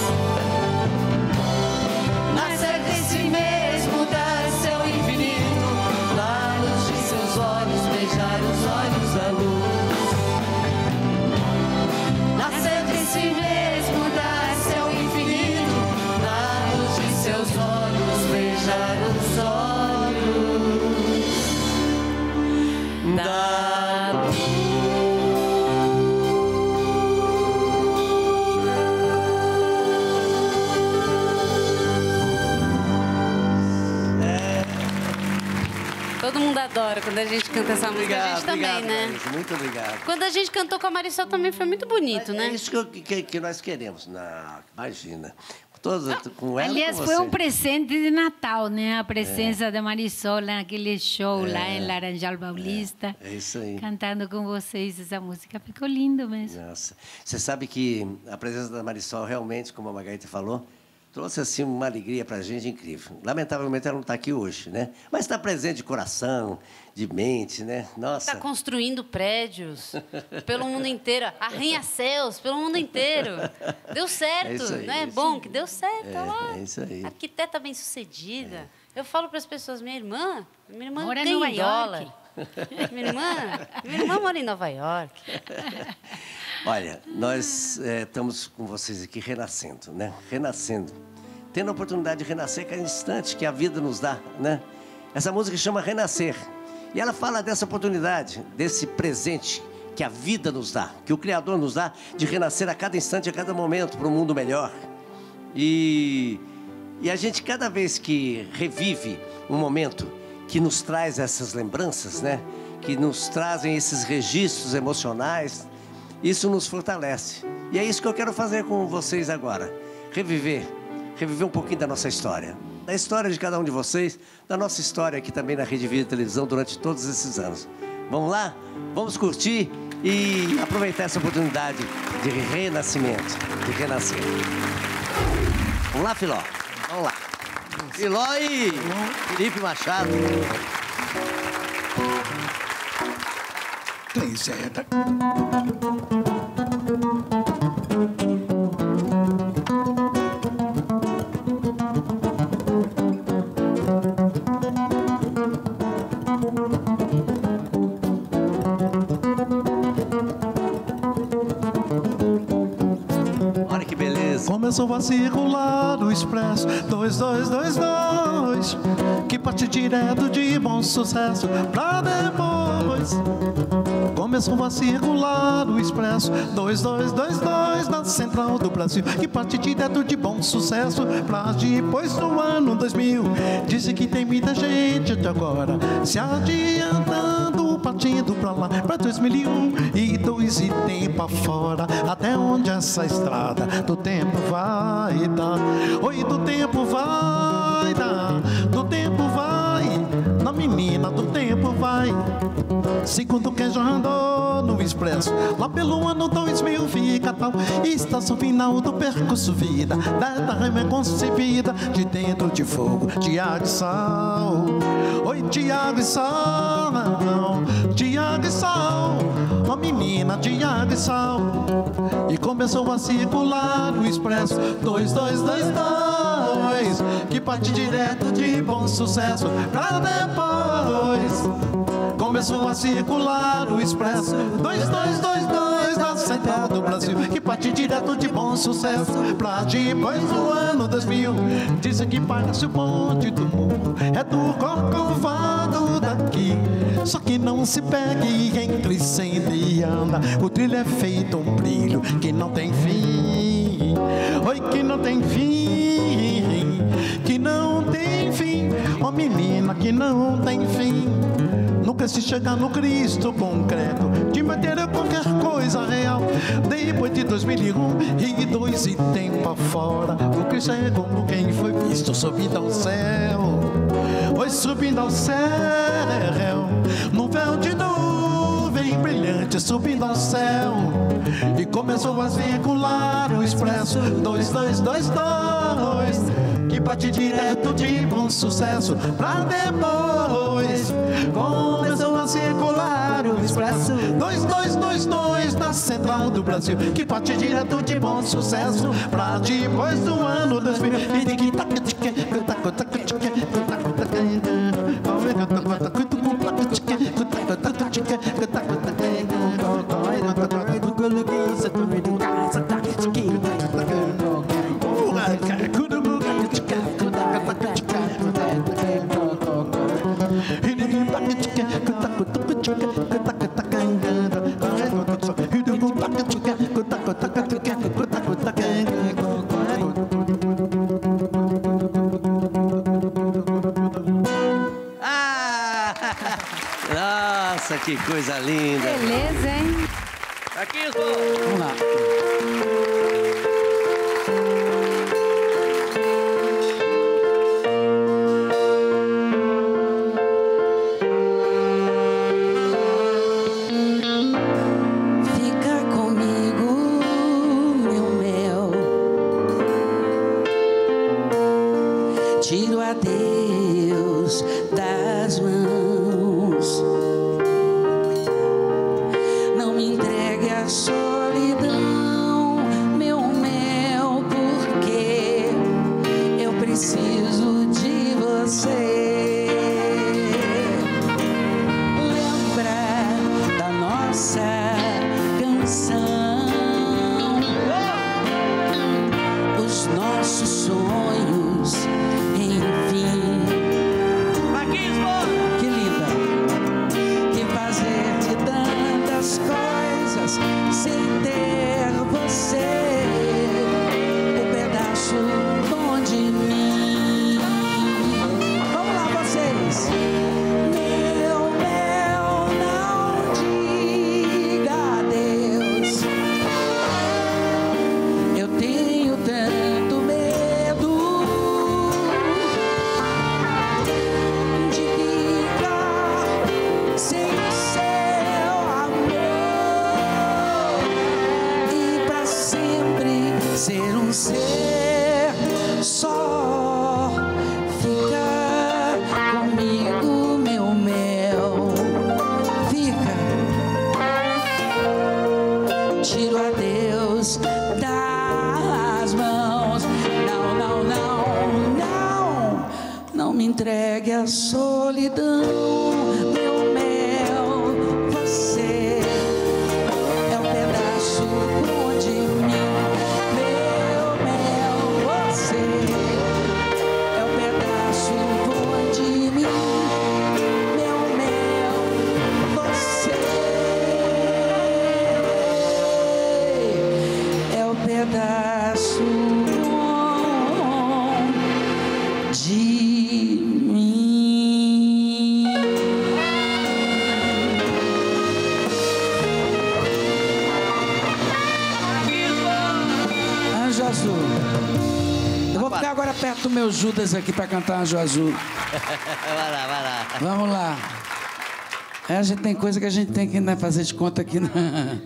Nascer de si mesmo, dar seu infinito, dar os de seus olhos, beijar os olhos da luz. Nascer de si mesmo, dar seu infinito, dar os de seus olhos, beijar os olhos da luz. Todo mundo adora quando a gente canta essa música, obrigado, a gente também, obrigado, né? Marisol, muito obrigado. Quando a gente cantou com a Marisol também foi muito bonito, né? É isso que nós queremos. Não, imagina. Todas, com ela, aliás, com você. Foi um presente de Natal, né? A presença da Marisol naquele show lá em Laranjal Paulista. É isso aí. Cantando com vocês essa música. Ficou lindo mesmo. Nossa. Você sabe que a presença da Marisol realmente, como a Margarida falou, trouxe assim uma alegria para a gente incrível. Lamentavelmente ela não está aqui hoje, né? Mas está presente de coração, de mente, né? Nossa. Está construindo prédios pelo mundo inteiro, arranha-céus pelo mundo inteiro. Deu certo, aí, né? Bom que deu certo. É isso aí. Arquiteta bem-sucedida. Eu falo para as pessoas, minha irmã mora em Nova York. Minha irmã mora em Nova York. Olha, nós estamos com vocês aqui renascendo, né? Renascendo. Tendo a oportunidade de renascer cada instante que a vida nos dá, né? Essa música chama Renascer. E ela fala dessa oportunidade, desse presente que a vida nos dá, que o Criador nos dá, de renascer a cada instante, a cada momento, para um mundo melhor. E a gente, cada vez que revive um momento que nos traz essas lembranças, né? Que nos trazem esses registros emocionais, isso nos fortalece. E é isso que eu quero fazer com vocês agora. Reviver um pouquinho da nossa história. Da história de cada um de vocês, da nossa história aqui também na Rede Vida de Televisão durante todos esses anos. Vamos lá? Vamos curtir e aproveitar essa oportunidade de renascimento, de renascer. Vamos lá, Filó? Vamos lá. Filó e Felipe Machado. Olha que beleza. Começou a circular o Expresso 2222, que parte direto de Bom Sucesso pra depois. Começou a circular o Expresso 2222 na central do Brasil, que parte direto de Bom Sucesso pra depois no ano 2000. Disse que tem muita gente até agora se adiantando, partindo pra lá, pra 2001 e 2 e tempo afora. Até onde essa estrada do tempo vai dar? Oi, do tempo vai dar, do tempo vai, na menina do tempo vai. Segundo quem já andou no Expresso, lá pelo ano 2000 fica tal estação final do percurso vida. Desta rima é concebida de dentro de fogo, Tiago e Sal. Oi, Tiago e Sal, Tiago e Sal, uma menina Tiago e Sal. E começou a circular o Expresso 2222, que parte direto de Bom Sucesso pra depois. Começou a circular o Expresso 2222 na central do Brasil, que parte direto de Bom Sucesso pra depois do ano 2000. Dizem que parece o ponte do mundo, é do Corcovado daqui, só que não se pegue entre senta e anda. O trilho é feito um brilho que não tem fim, oi, que não tem fim. ó menina que não tem fim. Nunca se chega no Cristo concreto de matéria qualquer coisa real. Depois de 2001 e 2 e tempo afora, o que chegou com quem foi visto subindo ao céu. Foi subindo ao céu, num véu de nuvem brilhante subindo ao céu. E começou a circular o Expresso 2222, que bate direto de bom sucesso pra depois. Começou a circular o Expresso 2222 da Central do Brasil, que bate direto de bom sucesso pra depois do ano 2000. Nossa, que coisa linda! Beleza, hein? Aqui, vamos lá. Meu Judas aqui para cantar Anjo Azul. Vai lá, vai lá. Vamos lá. É, a gente tem coisa que a gente tem que, né, fazer de conta aqui. Né?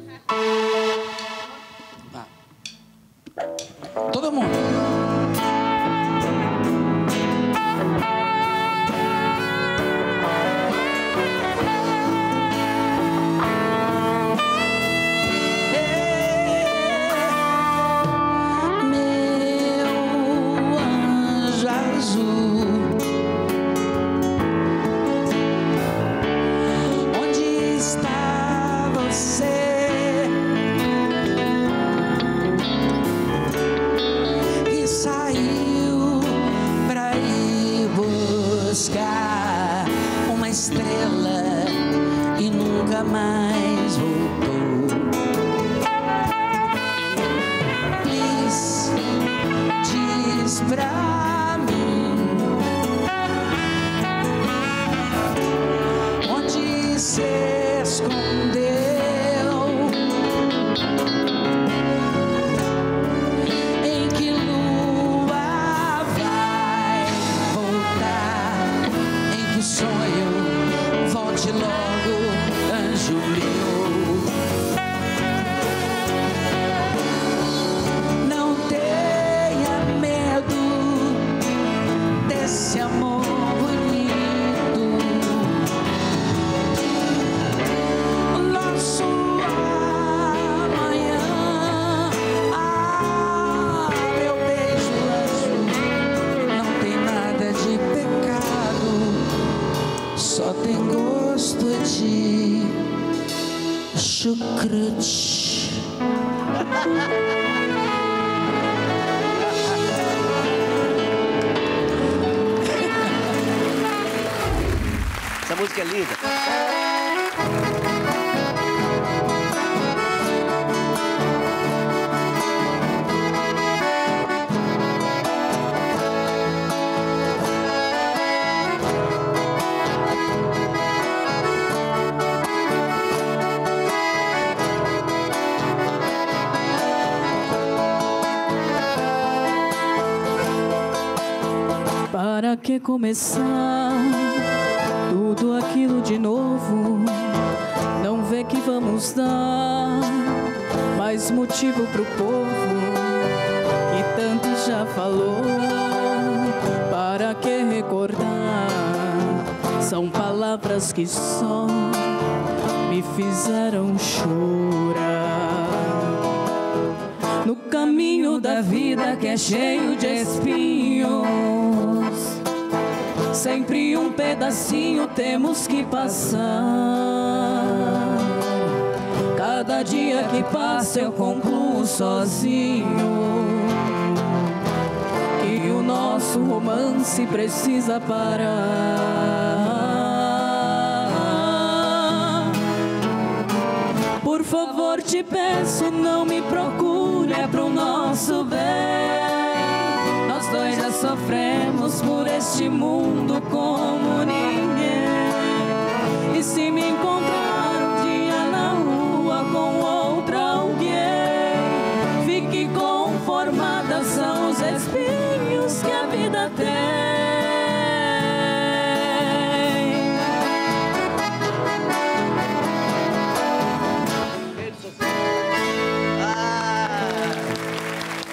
Todo mundo. Pra mim, meu crush. Essa música é linda. Para que começar tudo aquilo de novo? Não vê que vamos dar mais motivo pro povo que tanto já falou? Para que recordar? São palavras que só me fizeram chorar. No caminho da vida que é cheio de espinhos, sempre um pedacinho temos que passar. Cada dia que passa eu concluo sozinho que o nosso romance precisa parar. Por favor, te peço, não me procure, é pro nosso bem. Nós dois já sofremos por este mundo como ninguém. E se me encontrar um dia na rua com outra alguém, fique conformada, são os espinhos que a vida tem.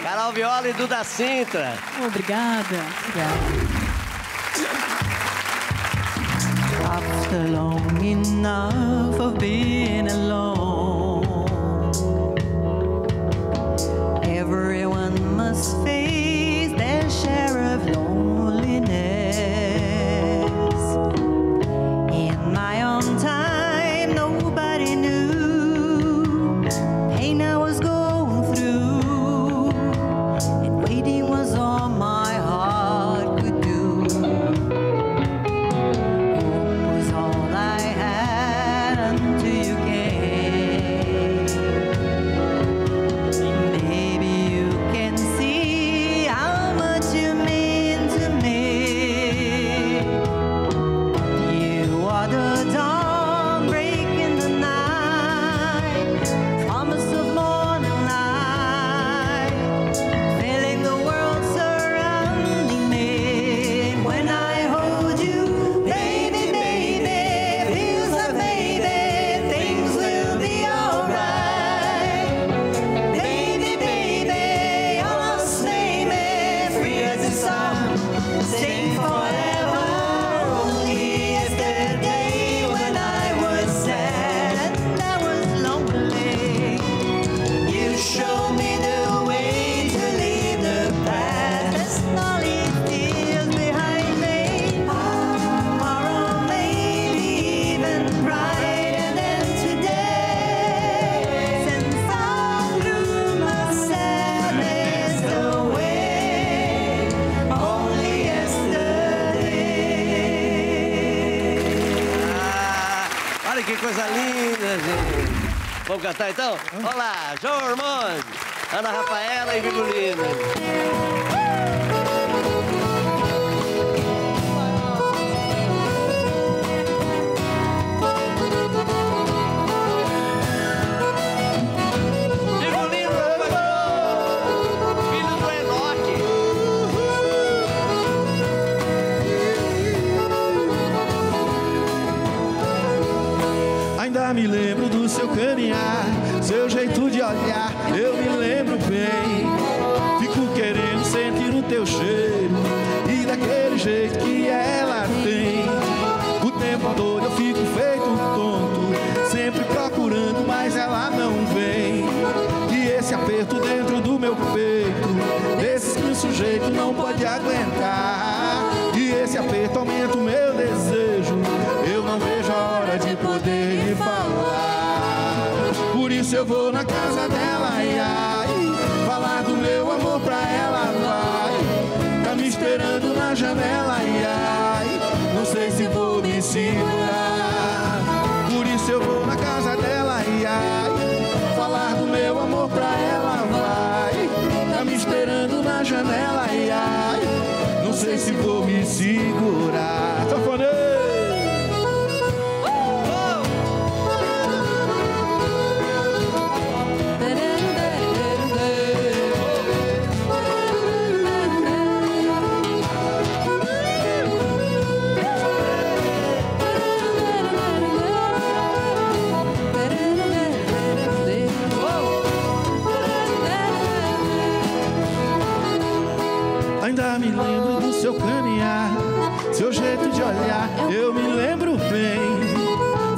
Carol Viola e Duda Sintra. Obrigada. After long enough of being alone, everyone must face their share of loneliness. In my own time, nobody knew pain I was going. Vamos cantar então? Olá, João Ormondes, Ana Rafaela e Vigolina. Ainda me lembro do seu caminhar, seu jeito de olhar, eu me lembro bem. Fico querendo sentir o teu cheiro e daquele jeito que ela tem. O tempo todo eu fico feito um tonto, sempre procurando, mas ela não vem. E esse aperto dentro do meu peito, desses que o sujeito não pode aguentar. E esse aperto aumenta o meu desejo, eu não vejo a hora de poder lhe falar. isso eu vou na casa dela, ai, falar do meu amor pra ela, vai, tá me esperando na janela, ai, não sei se vou me segurar. Por isso eu vou na casa dela, ai, falar do meu amor pra ela, vai, tá me esperando na janela, ai, não sei se vou me segurar. Me lembro do seu caminhar, seu jeito de olhar, eu me lembro bem.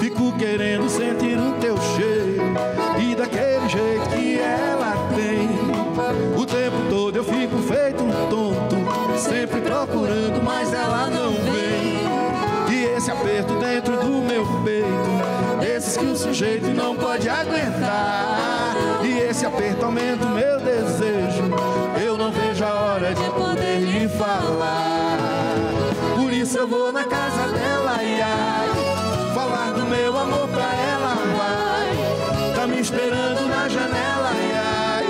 Fico querendo sentir o teu cheiro e daquele jeito que ela tem. O tempo todo eu fico feito um tonto, sempre procurando, mas ela não vem. E esse aperto dentro do meu peito, esses que o sujeito não pode aguentar. E esse aperto aumenta o meu desejo, a hora de poder lhe falar. Por isso eu vou na casa dela, ai, falar do meu amor pra ela, vai, tá me esperando na janela, ai,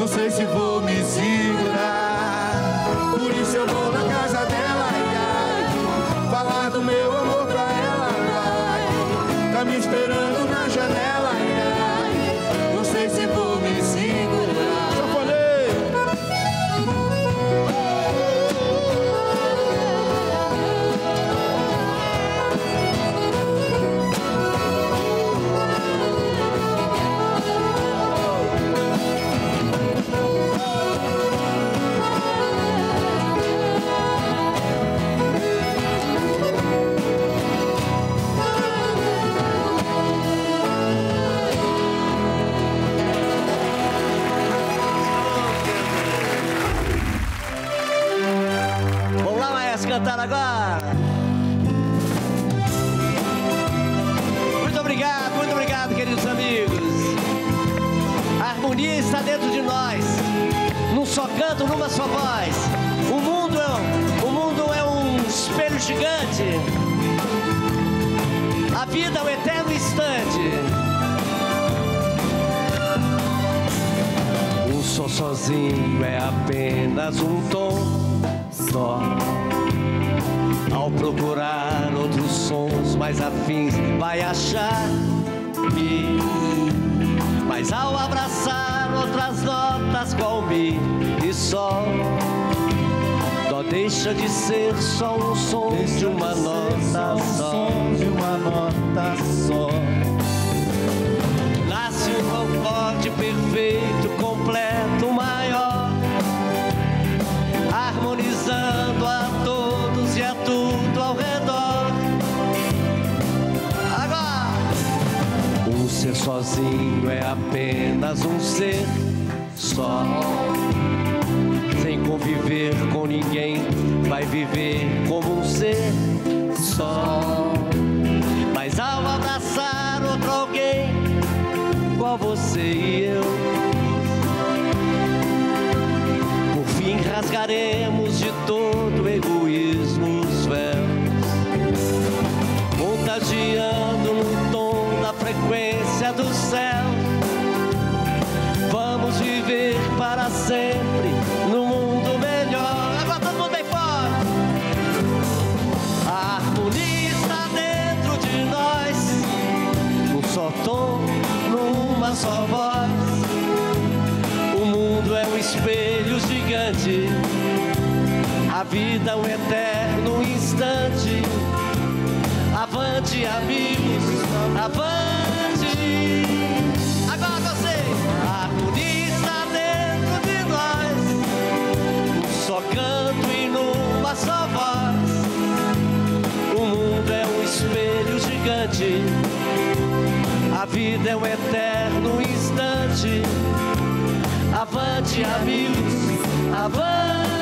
não sei se vou me segurar. Por isso eu vou na casa dela, ai, falar do meu amor pra ela, vai, tá me esperando na janela, ai, não sei se vou me segurar. Cantar agora. Muito obrigado, queridos amigos. A harmonia está dentro de nós, num só canto, numa só voz. O mundo é um espelho gigante. A vida é um eterno instante. Um som sozinho é apenas um tom só. Ao procurar outros sons mais afins, vai achar Mi. Mas ao abraçar outras notas qual Mi e Sol, só deixa de ser só um som de uma nota só. Nasce um concorde perfeito, completo, maior, harmonizando a todos e a tudo ao redor. Agora! Um ser sozinho é apenas um ser só. Sem conviver com ninguém, vai viver como um ser só. Mas ao abraçar outro alguém, igual você e eu, rasgaremos de todo egoísmo os véus, contagiando no tom da frequência do céu. Vamos viver para sempre num mundo melhor. Agora todo mundo aí fora. A harmonia está dentro de nós, num só tom, numa só voz. O mundo é um espelho gigante, a vida um eterno instante. Avante, amigos, avante. Agora vocês! A harmonia está dentro de nós, um só canto e numa só voz. O mundo é um espelho gigante, a vida é um eterno instante. Avante, amigos, avante!